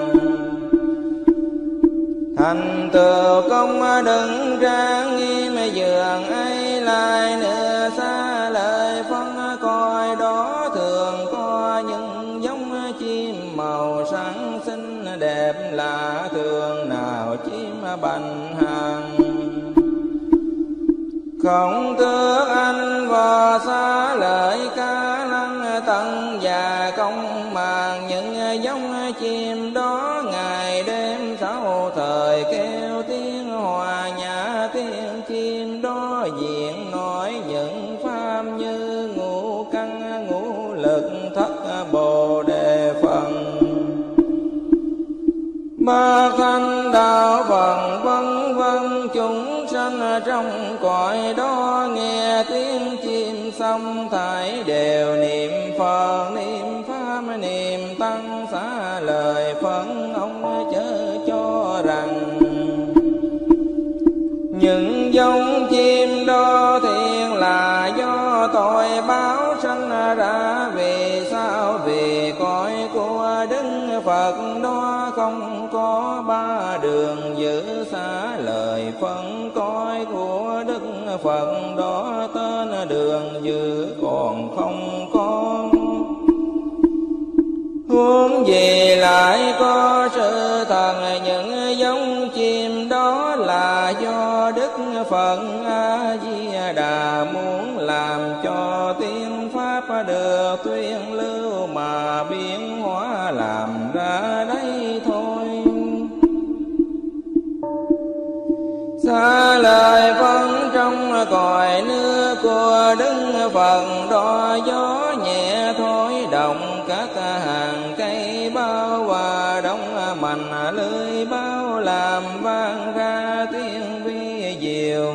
Thành tựu công đừng trang nghiêm giường ấy lại nữa. Xa lời phân coi đó thường có những giống chim màu sáng xinh đẹp lạ thường. Nào chim bành hàng không tước anh và xa lời cá lăng tận và công màng những giống chim đó ngày đêm sáu thời kêu tiếng hòa nhã. Tiếng chim đó diện nói những pháp như ngũ căn ngũ lực thất bồ đề phần ba thanh đạo phần vân vân. Chúng sanh trong cõi đó nghe tiếng chim xong thải đều niệm Phật niệm pháp niệm tăng. Xá lời phấn ông chớ cho rằng những giống chim đó thiện là do tội báo sanh ra. Vì sao? Vì cõi của Đức Phật đó không có ba đường giữ. Xá lời phân cõi của Đức Phật đó tên đường giữ còn không có. Huống gì lại có sự thần những giống chim đó là do Đức Phật A Di Đà muốn làm cho tiếng pháp được tuyên lưu mà biến hóa làm ra đây thôi. Xa lời phân trong cõi nước của Đức Phật đó gió nhẹ thổi động các hàng cây bao và đóng mành lưới bao làm vang ra tiếng vi diệu.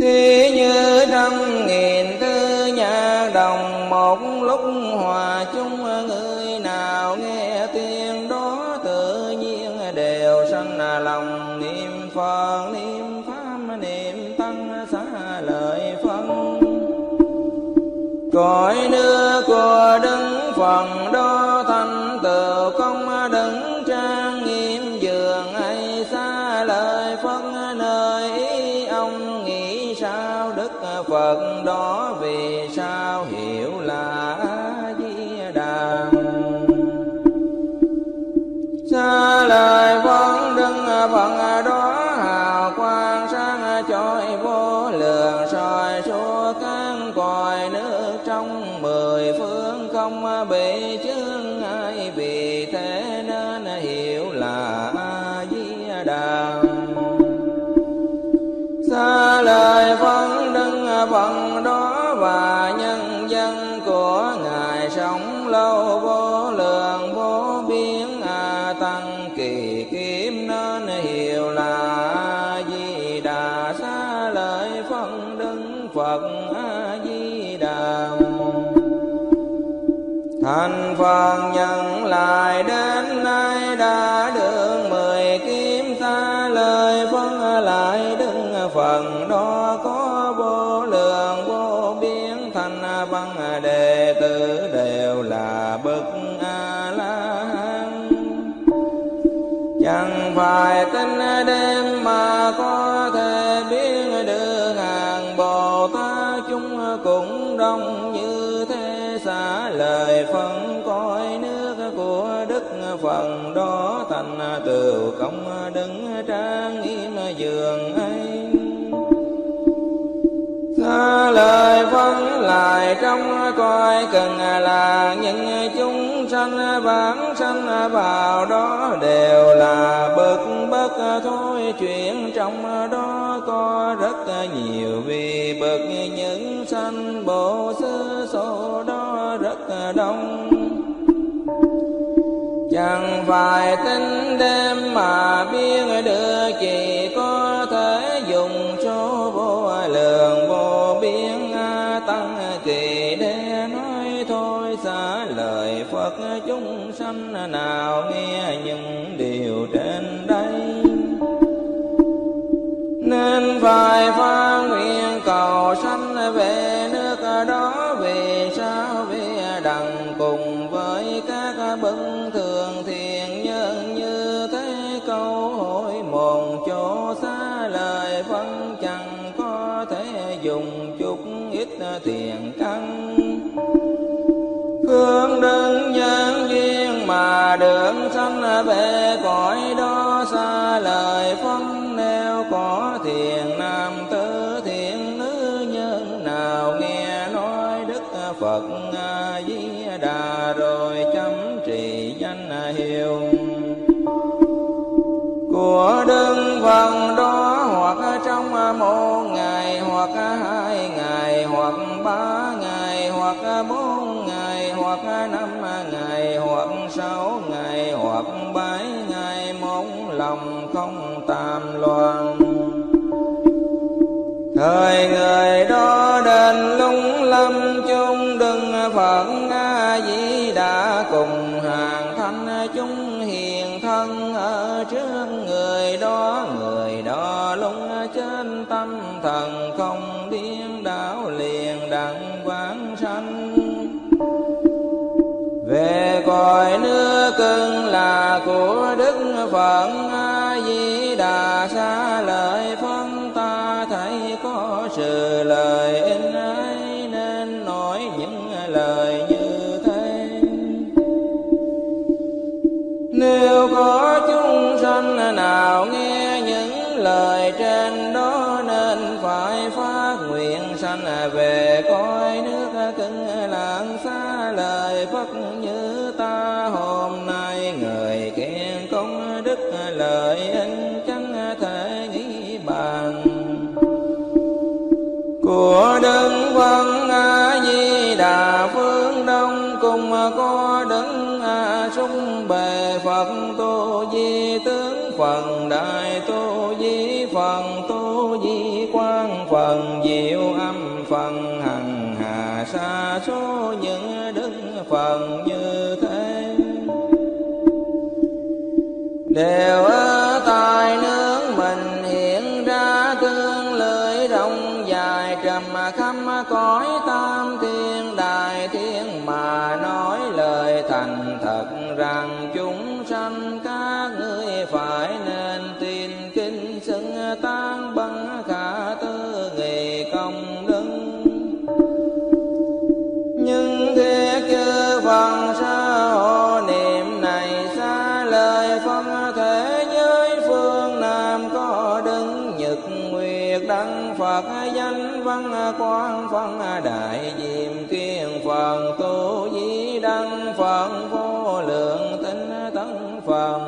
Thế như trăm nghìn tư nhạc đồng một lúc hòa chung, người nào nghe tiếng đó tự nhiên đều sanh lòng niệm Phật niệm pháp niệm tăng. Xá lời phân cõi nước của Đức Phật đó thành tựu công đứng trang nghiêm giường ấy. Xá lời phân nơi ý ông nghĩ sao Đức Phật đó vì sao hiểu là A Di Đà. Xá lời phân Đức Phật đó hào quang sáng chói vô lượng soi suốt các cõi nước trong mười phương không bị chướng ngại. Vì thế nên hiểu là A Di Đà. Xá lời phân Đức Phật đó và nhân dân của ngài sao biến a tăng kỳ kiếm nên hiểu là Di Đà xá lợi phân đứng Phật A Di Đà thành phần nhận lại đến nay đã được mười kiếm xá lợi phân lại đứng phần đó có vô lượng vô biên thành văn đệ tử đều là bậc A La Hán chẳng phải tin đêm mà có thể biết được hàng Bồ Tát chúng cũng đông như thế xả lời phân cõi nước của Đức phần đó thành tựu công đứng trang nghiêm giường ấy xá lợi vẫn lại trong coi cần là những chúng sanh vãng sanh vào đó đều là bậc bất thối chuyện trong đó có rất nhiều vì bậc những sanh bộ xứ số đó rất đông chẳng phải tính đêm mà biết được chỉ có thể dùng số vô lượng vô biên a tăng kỳ để nói thôi xả lời Phật chúng sanh nào nghe những điều trên đây nên phải phát nguyện cầu sanh về nước đó vì sao vì đặng cùng với các bậc thường thiện nhân như thế câu hỏi một chỗ xá lợi vẫn chẳng có thể dùng chút ít tiền căn phương đơn nhân duyên mà được sanh về cõi đó xá lợi phân nêu có thiền nam tử thiện nữ nhân nào nghe nói Đức Phật A Di Đà rồi chấm trì danh hiệu của Đức Phật đó hoặc trong một ngày hoặc hai ngày hoặc ba ngày hoặc bốn ngày hoặc năm ngày hoặc sáu ngày hoặc bảy ngày một lòng không tàm loạn thời người đó đền lung lâm chung đừng phận A Di Đà cùng hàng thanh chúng hiền thân ở trước người đó người đó lung trên tâm thần không điên đảo liền đặng quán sanh về cõi nước cưng là của Đức Phật A Di Đà xá lợi phân ta thấy có sự lời in ấy nên nói những lời như thế nếu có chúng sanh nào nghe những lời trên đó nên phải phát nguyện sanh về cõi nước cưng lạng xá lợi Phật như ta hôm nay người khen công đức lợi ích chẳng thể nghĩ bàn của Đức Phật A Di Đà phương đông cùng có Đức A Sung Bề Phật Tu Di Tướng Phần Đại Tu Di Phần Tu Di Quang Phần Diệu Âm Phần Hằng Hà xa số những đức phần như thế đều ở tại nước mình hiện ra tương lưỡi rộng dài trầm khắp cõi tam thiên đại thiên mà nói lời thành thật rằng chúng sanh các ngươi phải nên tin kính xưng tán bằng khả tư nghị công đức nhưng thế chư Phật sa hộ niệm này xá lợi phân thế giới phương Nam có đứng Nhật Nguyệt Đăng Phật Danh Văn Quang Phân Đại Diệm Kiên Phật Tu Di Đăng Phật Vô Lượng Tinh Tấn Phật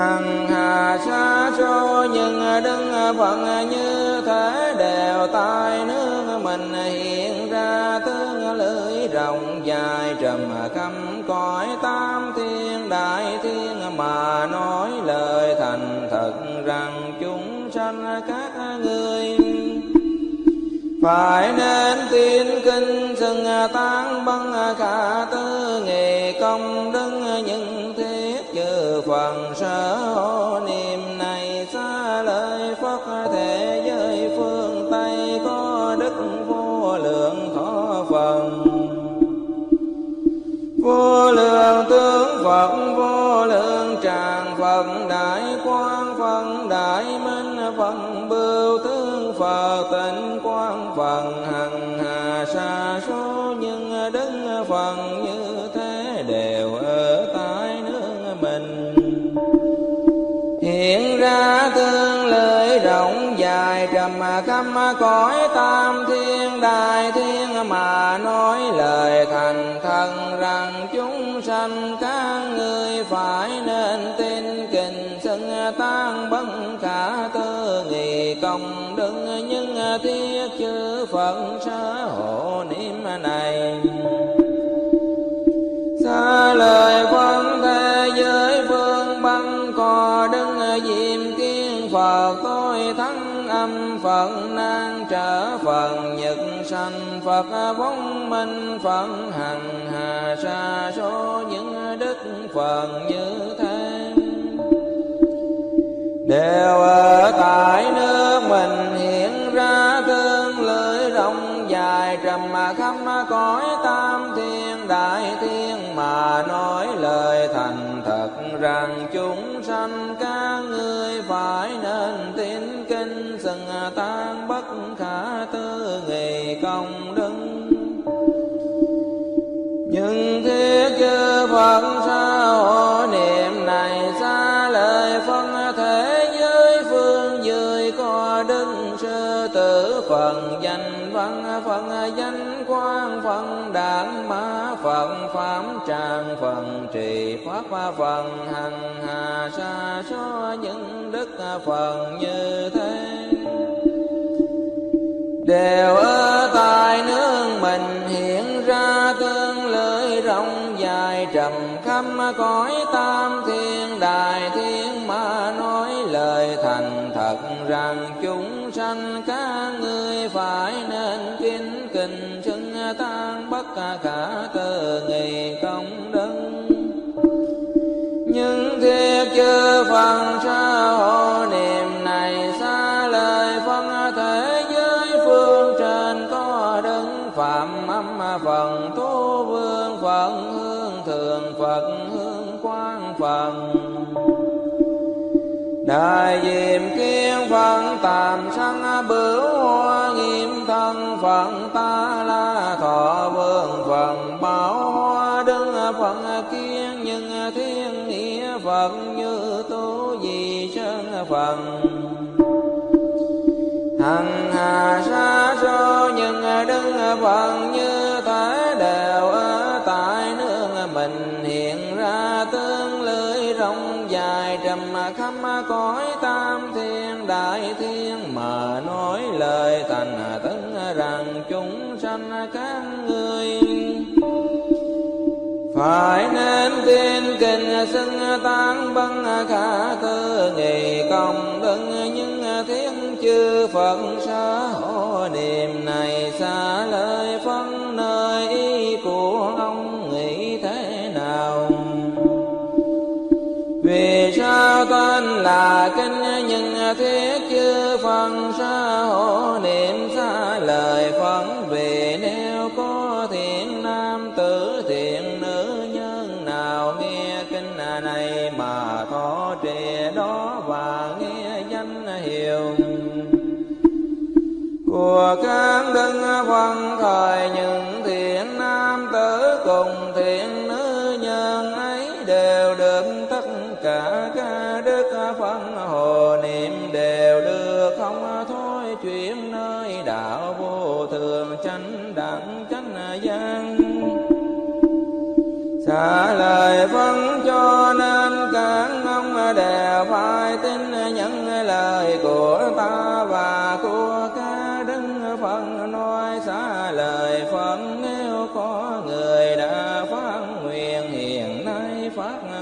hằng hà xa số những đức Phật như thế đều tại nước mình hiện ra tương lưỡi rộng dài trầm khắp cõi tam thiên đại thiên, mà nói lời thành thật rằng chúng sanh các ngươi phải nên tin kinh xưng tán băng khả tư nghề công đức những thiết chư phần sở hữu. Niệm này xa lời Phật thế giới phương Tây có đức vô lượng khó phần, vô lượng tướng Phật, vô lượng tràng Phật, đại quang Phật, đại minh Phật, bưu tướng Phật, tịnh quang Phật, hằng hà sa số những đức Phật như thế đều ở tại nước mình. Hiện ra tương lưỡi rộng dài trầm khắp cõi tam thiên đại thiên, mà nói lời thành thần rằng chúng sanh các ngươi phải nên tin kinh xưng tán băng khả tư nghị công đức những thiết chư Phật sở hộ. Niệm này xa lời Phật thế giới phương băng cò đứng diêm kiên Phật tôi thắng âm Phật nan trở Phật nhật sanh Phật vong minh Phật hằng hà sa số những đức Phật như thế đều ở tại nước mình. Hiện ra tương lưỡi rộng dài trầm khắp cõi tam thiên đại thiên, mà nói lời thành thật rằng chúng sanh các ngươi phải nên tin kinh xưng tán bất khả tư nghị công đức nhưng thiết chư Phật sở hộ. Niệm này xa lời Phật thế giới phương dưới có đức sư tử Phật, danh văn Phật, danh quang Phật, đản mã Phật, pháp tràng Phật, trì pháp Phật, hằng hà sa số những đức Phật như thế đều ở tại nước mình. Hiện ra tương lưỡi rộng dài trầm khắp cõi tam thiên đại thiên, mà nói lời thành thật rằng chúng sanh các ngươi phải nên kính kinh xưng tán bất khả tư nghị công đức nhưng thiết chư Phật sở hộ. Niệm này xa lời Phật thế giới phương trên có đứng phạm âm Phật, tu vương Phật, hương thượng Phật, hương quang Phật, đại diệm kiên Phật, tàm sanh bửu hoa nghiêm thân Phật, ta la thọ vương Phật, bảo hoa đứng Phật, kiên nhưng thiên nghĩa Phật, như tu di sơn Phật, hằng hà sa số nhưng đứng Phật như thế đều ở tại nước mình. Hiện ra tương lưỡi rộng dài trầm khắp cõi tam thiên đại thiên, mà nói lời thành tấn rằng chúng sanh các ngươi phải nên tin kinh xưng tán băng khả tư nghị công đức những thiết chư Phật sở hộ. Niệm này xa lời phân nơi ý của ông nghĩ thế nào, vì sao tên là kinh nhưng thiết chư Phật sở hộ. Niệm xa lời Phật vì nếu có thiện nam tử thiện nữ nhân nào nghe kinh này mà thọ trì đó và nghe danh hiệu của các đức Phật, thời những thiện nam tử cùng thiện nữ nhân ấy đều được tất cả các đức Phật hộ. Niệm đều được không thôi chuyển nơi đạo vô thường chánh đẳng chánh giác. Xả lời Phật cho nên các ông đều phải tin những lời của ta và của các đức Phật nói. Xả lời Phật nếu có người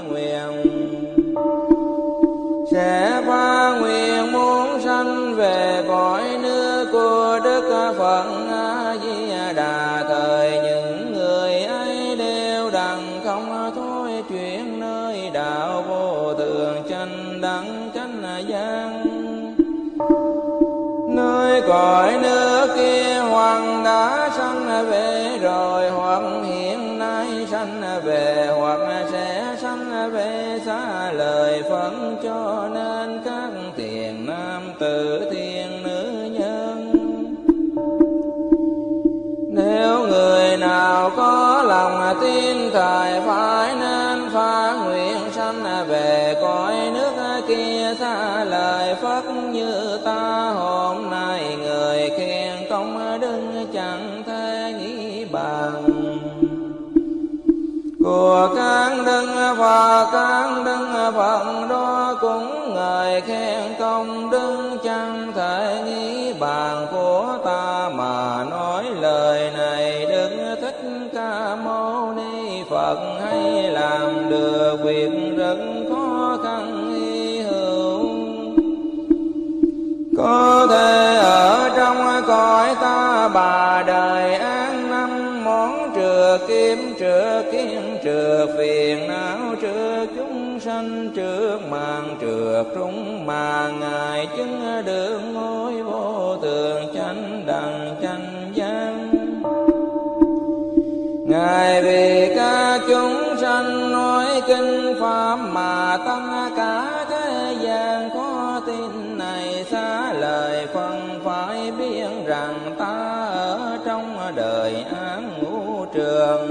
nguyện sẽ qua nguyện muốn sanh về cõi nước của Đức Phật A Di Đà. Thời những người ấy đều đặng không thôi chuyển nơi đạo vô thường chánh đẳng chánh giác, nơi cõi nước kia hoàng đã sanh về rồi, hoặc hiện nay sanh về, hoặc sẽ sanh về xa lời phận. Cho nên các tiền nam tử thiên nữ nhân, nếu người nào có lòng tin thời phải nên phá nguyện sanh về cõi nước kia xa lời Phật. Như ta hôm nay người khen công đức chẳng thể nghĩ bằng, của các đức và các đức Phật đó cũng người khen công đức chẳng thể nghĩ bàn. Của ta mà nói lời này Đức Thích Ca Mâu Ni Phật hay làm được việc rất khó khăn hy hữu. Có thể ở trong cõi ta bà đời an năm món trừ kiếm trừ kiến trừ phiền não trừ chúng sanh trừ màng trừ trúng mà ngài chứng được ngôi vô thường chánh đẳng chánh giác. Ngài vì các chúng sanh nói kinh pháp mà tất cả thế gian có tin này xá lời phân phải biết rằng ta ở trong đời án ngũ trường.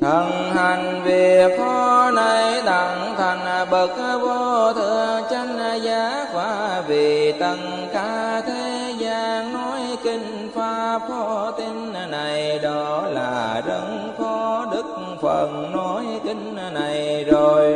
Thần hành việc khó này đặng thành bậc vô thượng chánh giác, và vì tất cả thế gian nói kinh pháp khó tin này đó là rất khó. Đức Phật nói kinh này rồi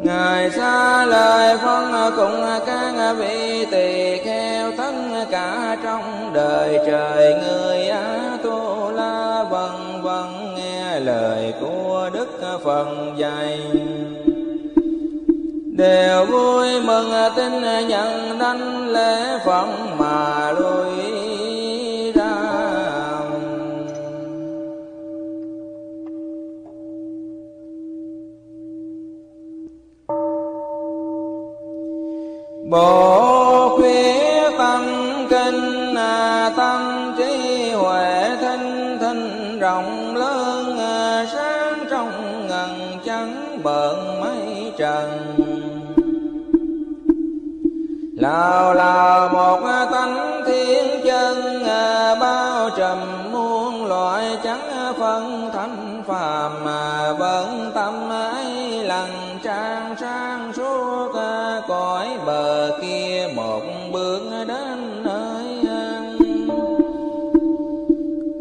ngài xa lời phân cùng các vị tỳ kheo tất cả trong đời trời người Á Tu La vân vân nghe lời của Đức Phật dạy, đều vui mừng tin nhận đảnh lễ Phật mà lui ra. Bồ khuyết tâm kinh tâm trí huệ thinh thinh rộng lớn sáng trong ngần trắng bận mây trần. Nào là một tánh thiên chân bao trùm muôn loại chẳng phân thánh phàm mà vẫn tâm ấy lặng trang sáng suốt cõi bờ kia một bước đến nơi an.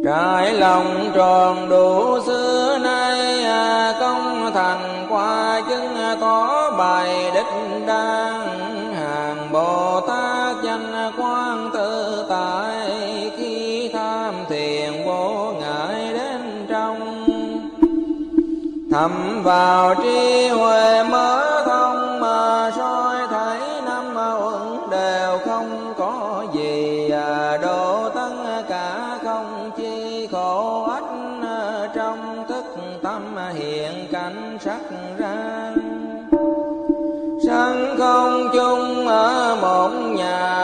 Trải lòng tròn đủ xưa nay công thành qua chứng tỏ bài đích đang. Bồ Tát danh quang tự tại khi tham thiền vô ngại đến trong, thầm vào trí huệ mở thông mà soi thấy năm uẩn đều không có gì độ tất cả không chi khổ ách trong thức tâm hiện cảnh sắc ra. Sân không chung ở một nhà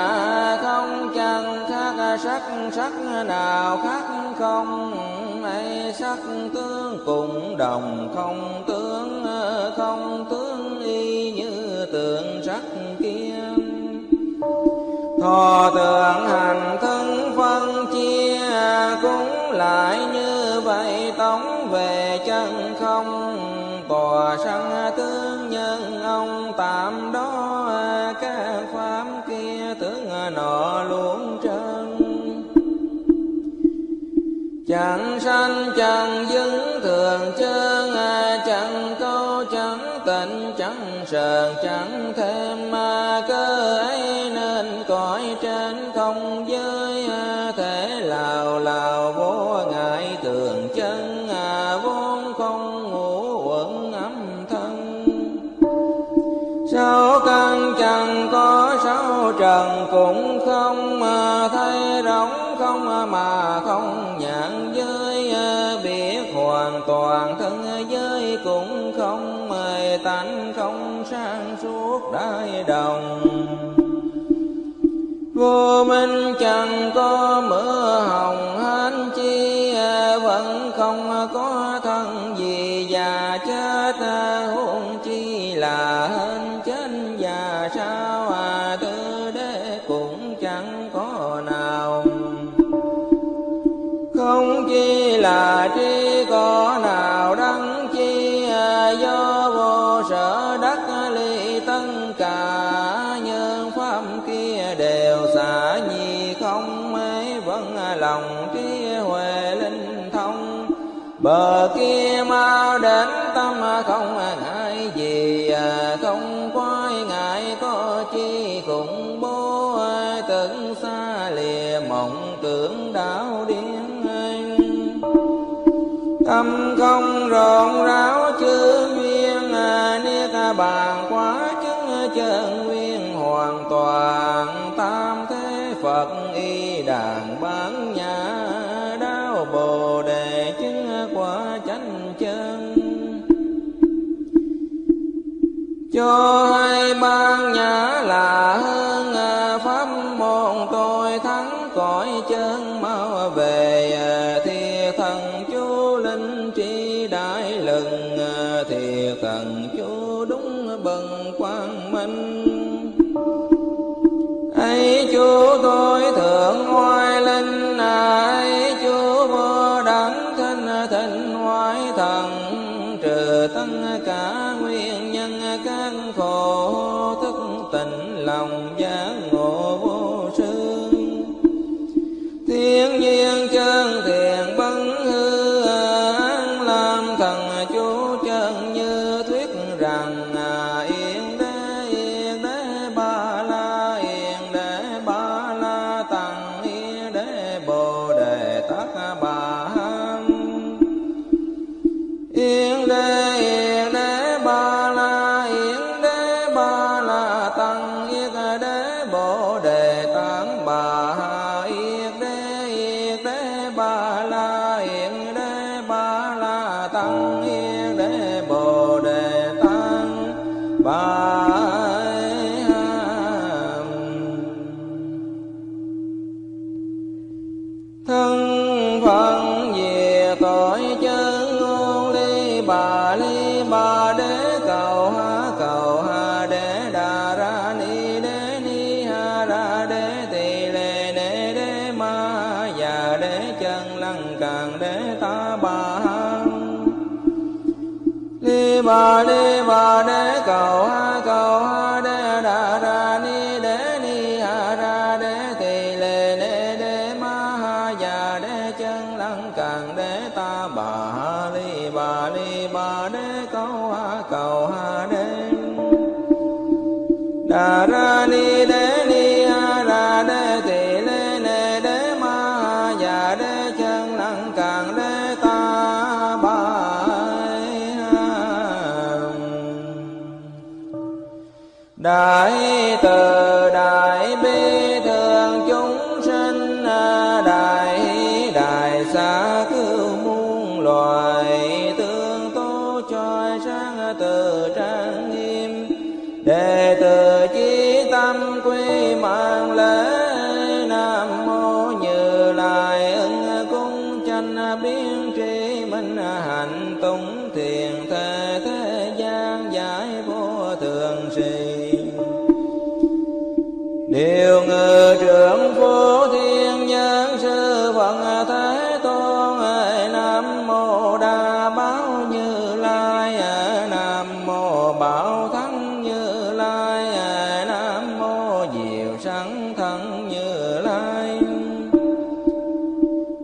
không chẳng khác sắc, sắc nào khác không ấy sắc tướng cùng đồng không tướng không tướng y như tượng sắc kia. Thọ tượng hành thân phân chia cũng lại như vậy tổng về chân không. Tòa sanh tướng nhân ông tạm đó các pháp kia tướng nọ luôn trơn. Chẳng sanh chẳng dứng thường trơn, chẳng câu chẳng tịnh chẳng sờn chẳng thêm mà cơ ấy nên cõi trên không giới thể lào lào vô ngại thường chân vô cũng không thấy rỗng không mà không nhận giới, biết hoàn toàn thân giới cũng không mời tánh không sáng suốt đại đồng. Vô minh chẳng có mưa hồng hán chi, vẫn không có thân gì già chết, huống chi là hên chết già sao à, tư đế cũng chẳng có nào. Không chi là tri có nào đắng chi, do vô sở đắc ly tân cả, nhân pháp kia đều xả nhi không mấy, vẫn lòng trí huệ linh thông bờ kia mau đến tâm không ngại gì, không quái ngại có chi khủng bố, tưởng xa lìa mộng tưởng đảo điên. Tâm không rộn ráo chư duyên, niết bàn quá chứng chân nguyên hoàn toàn, tam thế Phật y đàn bán nhã, đáo bồ đề chứng quả chánh chân. Cho hai ban nhã là hơn pháp môn tôi thắng cõi chân, mau về thì thần chú linh trí đại lần, thì thần chú đúng bần quang minh. Ấy chú tôi thượng oai linh, ấy chú vô đẳng thinh thinh hoái thần, trừ tất cả nguyên nhân các khổ, thức tỉnh lòng giác ngộ vô sư. Thiên nhiên chân thiện bấn hư, làm thần chú chân như thuyết rằng, yên đế yên đế ba la, yên đế ba la tằng, yên đế bồ đề tát bà ham, yên đế yên đế ba la, yên đế ba la tằng, yên đế bồ đề tát bà ha, yên đế yên đế ba la, yên đế ba la tằng, yên đế bồ đề tát bà ha. Thân phận về tội chân ngôn ly bà ly bà đế cầu ha cầu ha đế đà ra ni đế ni ha ra đế tỳ lê đế đế ma và đế chân lăng càng đế ta bà ha. Ly bà ly bà đế cầu ha cầu ha đế đà ra ni đế ni ha ra đế tỳ lê đế đế ma ha và đế chân lăng càng đế ta bà ha. Ly bà ly bà đế cầu ha cầu ha đế đà ra ni đế ni ha ra đế tỳ lê đế đế ma ha và đế chân lăng càng đế ta bà. Đại từ đại bi thương chúng sinh, đại hỷ đại xá cứu muôn loài, tương tố choi sáng từ trang nghiêm, đệ tử chí tâm quy mạng lễ. Nam mô Như Lai ưng cung chánh biến tri minh, hạnh tùng thiền thế thế gian giải vô thường trì. Điều ngự trưởng vô thiên nhân sư Phật Thế Tôn, Nam mô Đa Báo Như Lai, Nam mô Bảo Thắng Như Lai, Nam mô Diệu Sẵn Thân Như Lai,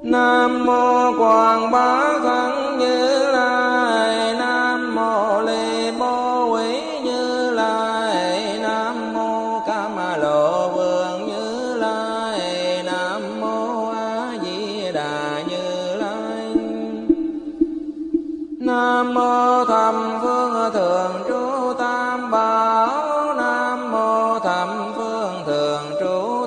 Nam mô Quảng Bá Thân Như Lai, Nam mô Lê Bố Quý Như Lai, Nam mô Cam Lộ Nam mô Thầm Phương Thường Trú Tam Bảo, Nam mô Thầm Phương Thường Trú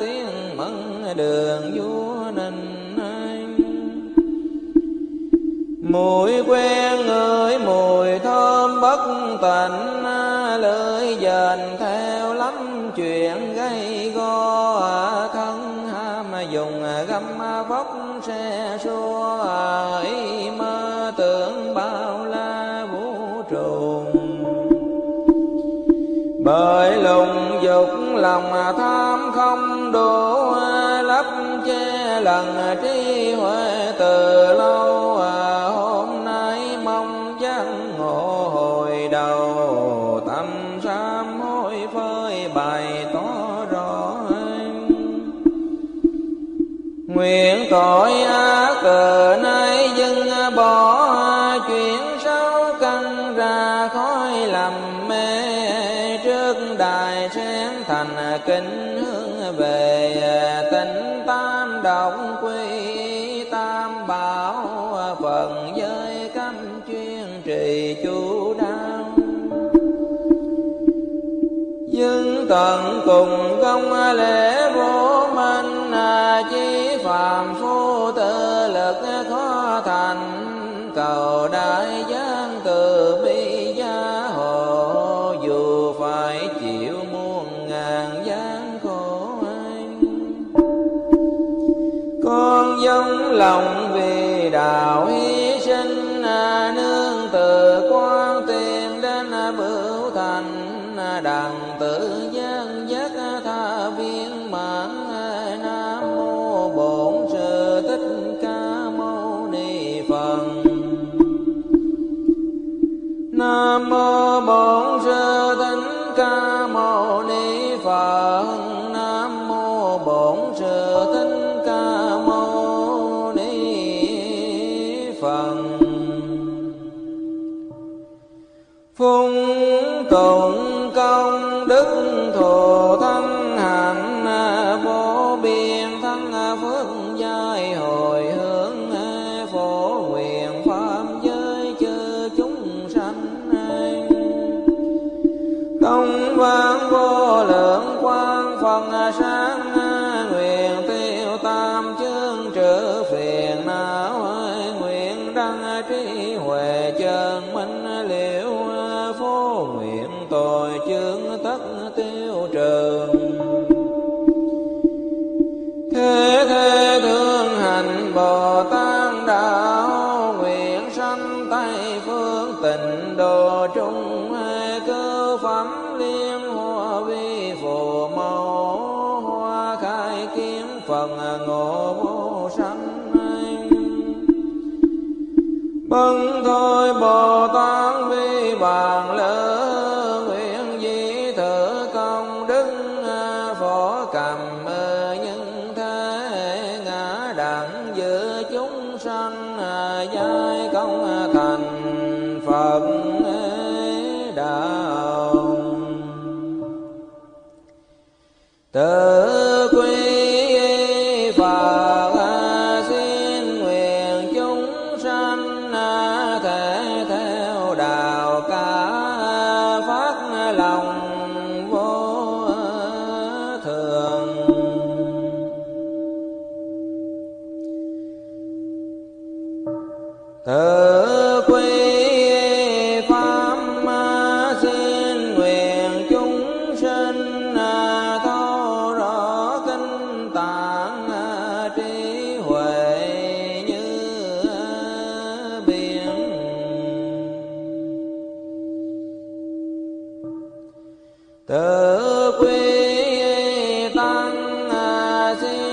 tiếng mẫn đường vua nình. Mùi quen người mùi thơm bất tịnh, lưỡi dền theo lắm chuyện gây go. Thân ham dùng găm vóc xe xua, ý mơ tưởng bao la vũ trụ. Bởi lùng dục lòng tham không đủ, lấp che lần trí huệ từ lâu. Nguyện tội ác từ nay dừng bỏ, chuyển sáu căn ra khói lầm mê. Trước đài sen thành kính hướng về, tịnh tam động quy tam bảo. Phần giới cấm chuyên trì chú đáo, dưng tận cùng công lễ vô minh. Chi phàm phu tự lực khó thành, cầu đại giang từ bi gia hộ. Dù phải chịu muôn ngàn gian khổ anh, con dâng lòng vì đạo hy sinh. Nương từ quan tìm đến bửu thành, đặng tự gian giác tha viên mãn. Nam mô Bổn Sư Thích Ca Mâu Ni Phật. Nam mô Bổn Sư Thích Ca Mâu Ni Phật. Phung tụng công đức thù thắng hạnh, vô biên thắng phước giai hồi hướng. Phổ nguyện pháp giới chư chúng sanh, công văn vô lượng quang phần sáng. Nguyện tiêu tam chướng trừ phiền não, nguyện đăng trí huệ chân minh liễu. Phổ nguyện tội chướng tất tiêu trừ, thế thế thương hành Bồ Tát đạo. Nguyện sanh Tây phương tịnh độ trung, phẩm liên hoa vi phù mẫu. Hoa khai kiếm phần ngộ vô sanh, bần thôi Bồ Tát vi bàn lỡ. Nguyện di thử công đức phổ cầm, những thế ngã đẳng giữa chúng sanh. Giai công thành Phật tự quy Phật. Xin nguyện chúng sanh thể theo đạo cả phát lòng vô thường. Tự tự quy tăng.